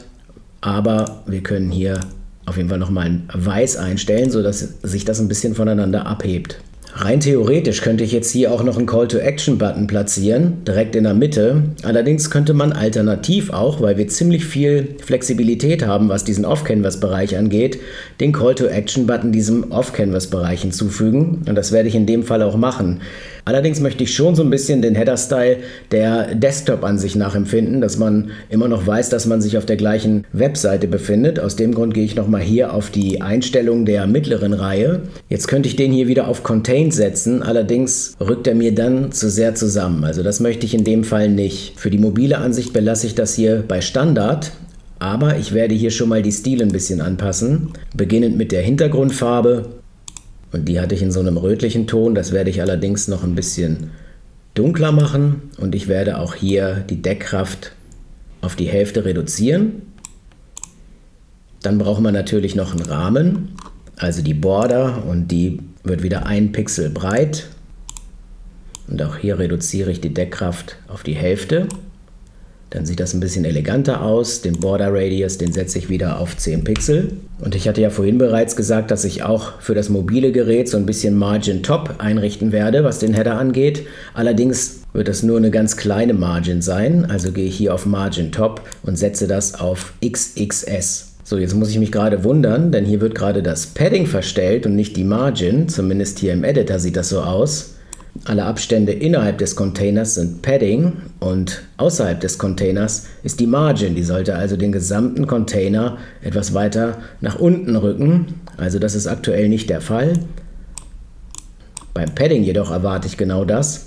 Aber wir können hier auf jeden Fall nochmal ein Weiß einstellen, sodass sich das ein bisschen voneinander abhebt. Rein theoretisch könnte ich jetzt hier auch noch einen Call-to-Action-Button platzieren, direkt in der Mitte. Allerdings könnte man alternativ auch, weil wir ziemlich viel Flexibilität haben, was diesen Off-Canvas-Bereich angeht, den Call-to-Action-Button diesem Off-Canvas-Bereich hinzufügen. Und das werde ich in dem Fall auch machen. Allerdings möchte ich schon so ein bisschen den Header-Style der Desktop-Ansicht nachempfinden, dass man immer noch weiß, dass man sich auf der gleichen Webseite befindet. Aus dem Grund gehe ich nochmal hier auf die Einstellung der mittleren Reihe. Jetzt könnte ich den hier wieder auf Contain setzen, allerdings rückt er mir dann zu sehr zusammen. Also das möchte ich in dem Fall nicht. Für die mobile Ansicht belasse ich das hier bei Standard, aber ich werde hier schon mal die Stile ein bisschen anpassen, beginnend mit der Hintergrundfarbe. Und die hatte ich in so einem rötlichen Ton, das werde ich allerdings noch ein bisschen dunkler machen und ich werde auch hier die Deckkraft auf die Hälfte reduzieren. Dann braucht man natürlich noch einen Rahmen, also die Border, und die wird wieder 1 Pixel breit und auch hier reduziere ich die Deckkraft auf die Hälfte. Dann sieht das ein bisschen eleganter aus. Den Border Radius, den setze ich wieder auf 10 Pixel. Und ich hatte ja vorhin bereits gesagt, dass ich auch für das mobile Gerät so ein bisschen Margin Top einrichten werde, was den Header angeht. Allerdings wird das nur eine ganz kleine Margin sein. Also gehe ich hier auf Margin Top und setze das auf XXS. So, jetzt muss ich mich gerade wundern, denn hier wird gerade das Padding verstellt und nicht die Margin. Zumindest hier im Editor sieht das so aus. Alle Abstände innerhalb des Containers sind Padding und außerhalb des Containers ist die Margin. Die sollte also den gesamten Container etwas weiter nach unten rücken. Also das ist aktuell nicht der Fall. Beim Padding jedoch erwarte ich genau das.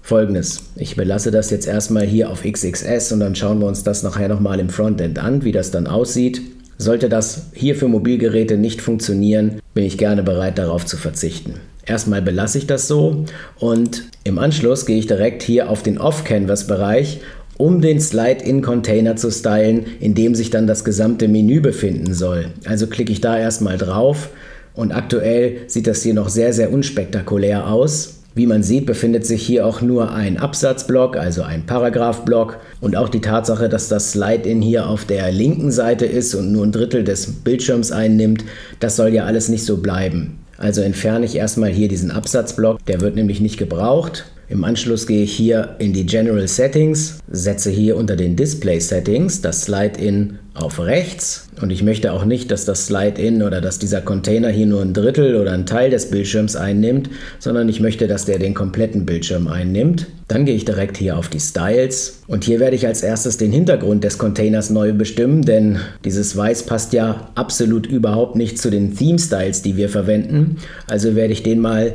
Folgendes, ich belasse das jetzt erstmal hier auf XXS und dann schauen wir uns das nachher nochmal im Frontend an, wie das dann aussieht. Sollte das hier für Mobilgeräte nicht funktionieren, bin ich gerne bereit, darauf zu verzichten. Erstmal belasse ich das so und im Anschluss gehe ich direkt hier auf den Off-Canvas-Bereich, um den Slide-In-Container zu stylen, in dem sich dann das gesamte Menü befinden soll. Also klicke ich da erstmal drauf und aktuell sieht das hier noch sehr, sehr unspektakulär aus. Wie man sieht, befindet sich hier auch nur ein Absatzblock, also ein Paragraphblock. Und auch die Tatsache, dass das Slide-In hier auf der linken Seite ist und nur 1/3 des Bildschirms einnimmt, das soll ja alles nicht so bleiben. Also entferne ich erstmal hier diesen Absatzblock, der wird nämlich nicht gebraucht. Im Anschluss gehe ich hier in die General Settings, setze hier unter den Display Settings das Slide-In auf rechts und ich möchte auch nicht, dass das Slide-In oder dass dieser Container hier nur 1/3 oder ein Teil des Bildschirms einnimmt, sondern ich möchte, dass der den kompletten Bildschirm einnimmt. Dann gehe ich direkt hier auf die Styles und hier werde ich als erstes den Hintergrund des Containers neu bestimmen, denn dieses Weiß passt ja absolut überhaupt nicht zu den Theme-Styles, die wir verwenden. Also werde ich den mal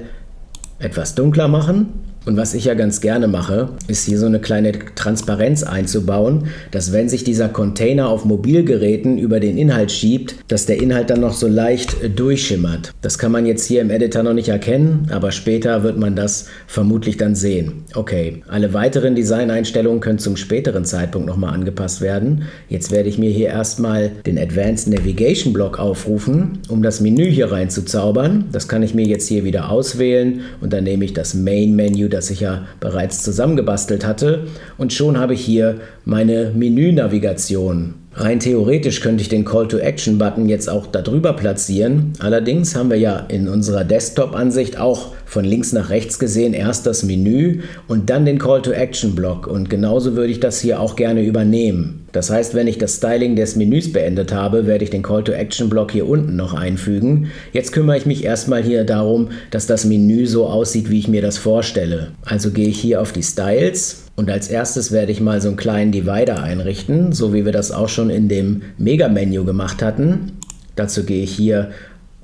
etwas dunkler machen. Und was ich ja ganz gerne mache, ist hier so eine kleine Transparenz einzubauen, dass wenn sich dieser Container auf Mobilgeräten über den Inhalt schiebt, dass der Inhalt dann noch so leicht durchschimmert. Das kann man jetzt hier im Editor noch nicht erkennen, aber später wird man das vermutlich dann sehen. Okay, alle weiteren Designeinstellungen können zum späteren Zeitpunkt nochmal angepasst werden. Jetzt werde ich mir hier erstmal den Advanced Navigation Block aufrufen, um das Menü hier reinzuzaubern. Das kann ich mir jetzt hier wieder auswählen und dann nehme ich das Main Menu, das ich ja bereits zusammengebastelt hatte, und schon habe ich hier meine Menünavigation. Rein theoretisch könnte ich den Call-to-Action-Button jetzt auch darüber platzieren. Allerdings haben wir ja in unserer Desktop-Ansicht auch von links nach rechts gesehen erst das Menü und dann den Call-to-Action-Block. Und genauso würde ich das hier auch gerne übernehmen. Das heißt, wenn ich das Styling des Menüs beendet habe, werde ich den Call-to-Action-Block hier unten noch einfügen. Jetzt kümmere ich mich erstmal hier darum, dass das Menü so aussieht, wie ich mir das vorstelle. Also gehe ich hier auf die Styles. Und als erstes werde ich mal so einen kleinen Divider einrichten, so wie wir das auch schon in dem Mega-Menü gemacht hatten. Dazu gehe ich hier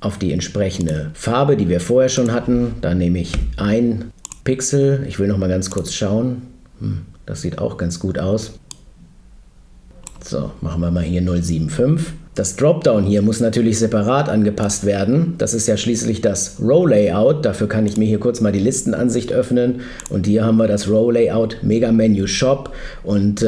auf die entsprechende Farbe, die wir vorher schon hatten. Da nehme ich ein Pixel. Ich will noch mal ganz kurz schauen. Das sieht auch ganz gut aus. So, machen wir mal hier 0,75. Das Dropdown hier muss natürlich separat angepasst werden. Das ist ja schließlich das Row-Layout. Dafür kann ich mir hier kurz mal die Listenansicht öffnen. Und hier haben wir das Row-Layout Mega Menu Shop. Und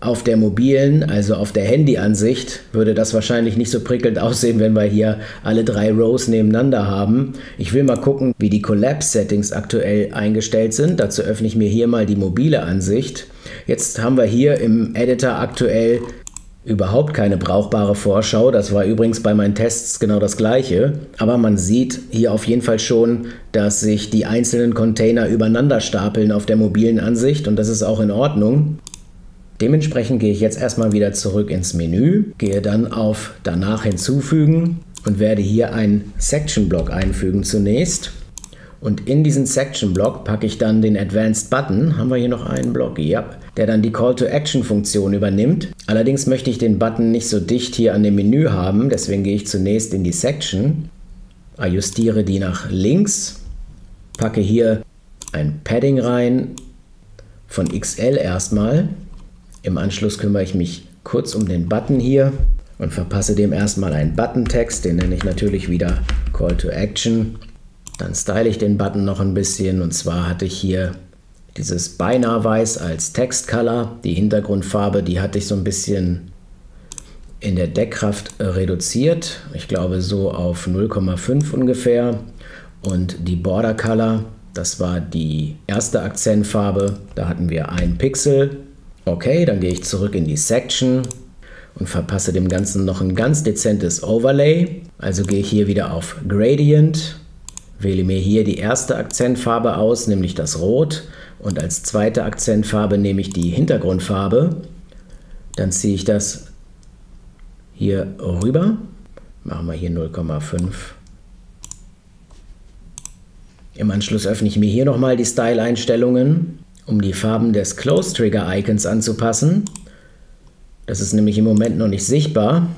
auf der mobilen, also auf der Handy-Ansicht, würde das wahrscheinlich nicht so prickelnd aussehen, wenn wir hier alle drei Rows nebeneinander haben. Ich will mal gucken, wie die Collapse-Settings aktuell eingestellt sind. Dazu öffne ich mir hier mal die mobile Ansicht. Jetzt haben wir hier im Editor aktuell überhaupt keine brauchbare Vorschau. Das war übrigens bei meinen Tests genau das gleiche. Aber man sieht hier auf jeden Fall schon, dass sich die einzelnen Container übereinander stapeln auf der mobilen Ansicht, und das ist auch in Ordnung. Dementsprechend gehe ich jetzt erstmal wieder zurück ins Menü, gehe dann auf Danach hinzufügen und werde hier einen Section-Block einfügen zunächst. Und in diesen Section-Block packe ich dann den Advanced Button. Haben wir hier noch einen Block? Ja. Der dann die Call-to-Action-Funktion übernimmt. Allerdings möchte ich den Button nicht so dicht hier an dem Menü haben. Deswegen gehe ich zunächst in die Section, justiere die nach links, packe hier ein Padding rein von XL erstmal. Im Anschluss kümmere ich mich kurz um den Button hier und verpasse dem erstmal einen Button-Text. Den nenne ich natürlich wieder Call-to-Action. Dann style ich den Button noch ein bisschen, und zwar hatte ich hier dieses beinahe weiß als Textcolor. Die Hintergrundfarbe, die hatte ich so ein bisschen in der Deckkraft reduziert. Ich glaube so auf 0,5 ungefähr. Und die Border Color, das war die erste Akzentfarbe. Da hatten wir 1 Pixel. Okay, dann gehe ich zurück in die Section und verpasse dem Ganzen noch ein ganz dezentes Overlay. Also gehe ich hier wieder auf Gradient. Wähle mir hier die erste Akzentfarbe aus, nämlich das Rot. Und als zweite Akzentfarbe nehme ich die Hintergrundfarbe. Dann ziehe ich das hier rüber. Machen wir hier 0,5. Im Anschluss öffne ich mir hier nochmal die Style-Einstellungen, um die Farben des Close-Trigger-Icons anzupassen. Das ist nämlich im Moment noch nicht sichtbar.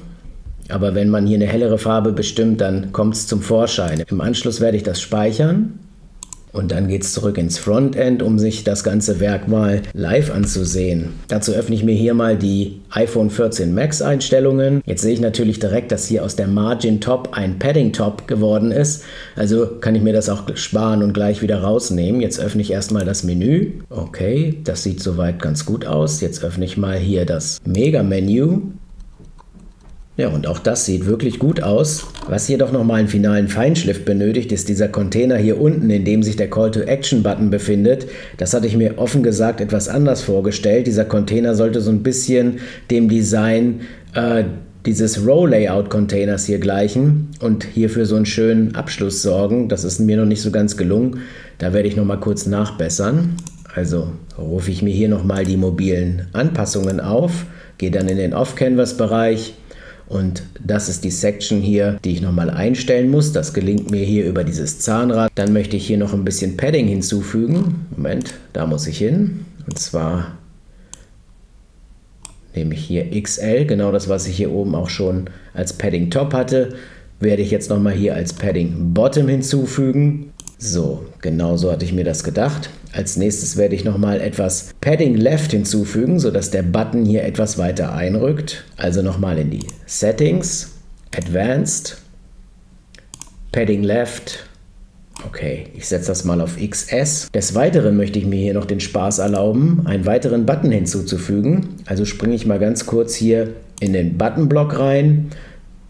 Aber wenn man hier eine hellere Farbe bestimmt, dann kommt es zum Vorschein. Im Anschluss werde ich das speichern und dann geht es zurück ins Frontend, um sich das ganze Werk mal live anzusehen. Dazu öffne ich mir hier mal die iPhone 14 Max Einstellungen. Jetzt sehe ich natürlich direkt, dass hier aus der Margin Top ein Padding Top geworden ist. Also kann ich mir das auch sparen und gleich wieder rausnehmen. Jetzt öffne ich erstmal das Menü. Okay, das sieht soweit ganz gut aus. Jetzt öffne ich mal hier das Mega-Menü. Ja, und auch das sieht wirklich gut aus. Was hier doch nochmal einen finalen Feinschliff benötigt, ist dieser Container hier unten, in dem sich der Call-to-Action-Button befindet. Das hatte ich mir offen gesagt etwas anders vorgestellt. Dieser Container sollte so ein bisschen dem Design dieses Row-Layout-Containers hier gleichen und hierfür so einen schönen Abschluss sorgen. Das ist mir noch nicht so ganz gelungen. Da werde ich nochmal kurz nachbessern. Also rufe ich mir hier nochmal die mobilen Anpassungen auf, gehe dann in den Off-Canvas-Bereich. Und das ist die Section hier, die ich nochmal einstellen muss. Das gelingt mir hier über dieses Zahnrad. Dann möchte ich hier noch ein bisschen Padding hinzufügen. Moment, da muss ich hin. Und zwar nehme ich hier XL, genau das, was ich hier oben auch schon als Padding Top hatte. Werde ich jetzt nochmal hier als Padding Bottom hinzufügen. So, genau so hatte ich mir das gedacht. Als nächstes werde ich nochmal etwas Padding Left hinzufügen, sodass der Button hier etwas weiter einrückt. Also nochmal in die Settings, Advanced, Padding Left. Okay, ich setze das mal auf XS. Des Weiteren möchte ich mir hier noch den Spaß erlauben, einen weiteren Button hinzuzufügen. Also springe ich mal ganz kurz hier in den Button-Block rein.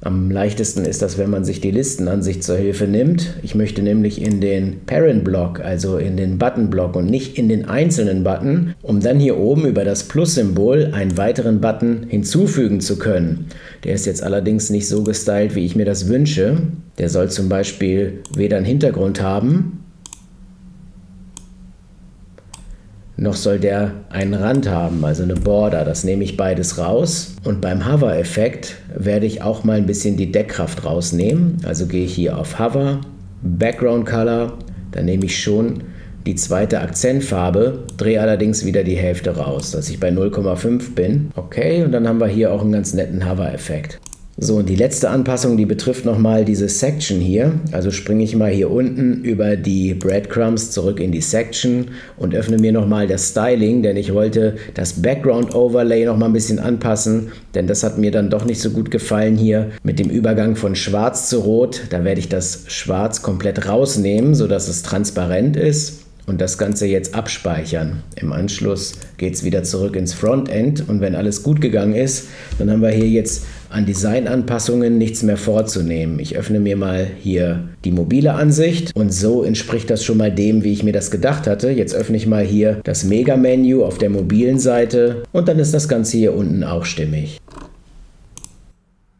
Am leichtesten ist das, wenn man sich die Listenansicht zur Hilfe nimmt. Ich möchte nämlich in den Parent-Block, also in den Button-Block und nicht in den einzelnen Button, um dann hier oben über das Plus-Symbol einen weiteren Button hinzufügen zu können. Der ist jetzt allerdings nicht so gestylt, wie ich mir das wünsche. Der soll zum Beispiel weder einen Hintergrund haben, noch soll der einen Rand haben, also eine Border. Das nehme ich beides raus. Und beim Hover-Effekt werde ich auch mal ein bisschen die Deckkraft rausnehmen. Also gehe ich hier auf Hover, Background Color, dann nehme ich schon die zweite Akzentfarbe, drehe allerdings wieder die Hälfte raus, dass ich bei 0,5 bin. Okay, und dann haben wir hier auch einen ganz netten Hover-Effekt. So, und die letzte Anpassung, die betrifft nochmal diese Section hier. Also springe ich mal hier unten über die Breadcrumbs zurück in die Section und öffne mir nochmal das Styling, denn ich wollte das Background Overlay nochmal ein bisschen anpassen, denn das hat mir dann doch nicht so gut gefallen hier mit dem Übergang von Schwarz zu Rot. Da werde ich das Schwarz komplett rausnehmen, sodass es transparent ist und das Ganze jetzt abspeichern. Im Anschluss geht es wieder zurück ins Frontend und wenn alles gut gegangen ist, dann haben wir hier jetzt an Designanpassungen nichts mehr vorzunehmen. Ich öffne mir mal hier die mobile Ansicht und so entspricht das schon mal dem, wie ich mir das gedacht hatte. Jetzt öffne ich mal hier das Mega-Menü auf der mobilen Seite und dann ist das Ganze hier unten auch stimmig.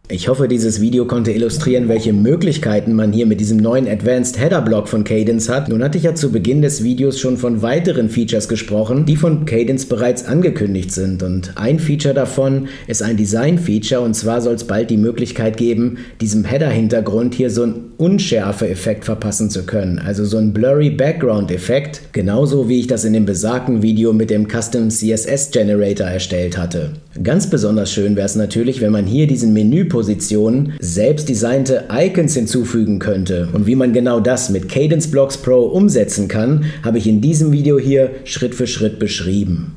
Ich hoffe, dieses Video konnte illustrieren, welche Möglichkeiten man hier mit diesem neuen Advanced Header Block von Kadence hat. Nun hatte ich ja zu Beginn des Videos schon von weiteren Features gesprochen, die von Kadence bereits angekündigt sind. Und ein Feature davon ist ein Design-Feature und zwar soll es bald die Möglichkeit geben, diesem Header-Hintergrund hier so einen Unschärfe-Effekt verpassen zu können. Also so einen Blurry-Background-Effekt, genauso wie ich das in dem besagten Video mit dem Custom CSS Generator erstellt hatte. Ganz besonders schön wäre es natürlich, wenn man hier diesen Menüpositionen selbst designte Icons hinzufügen könnte. Und wie man genau das mit Kadence Blocks Pro umsetzen kann, habe ich in diesem Video hier Schritt für Schritt beschrieben.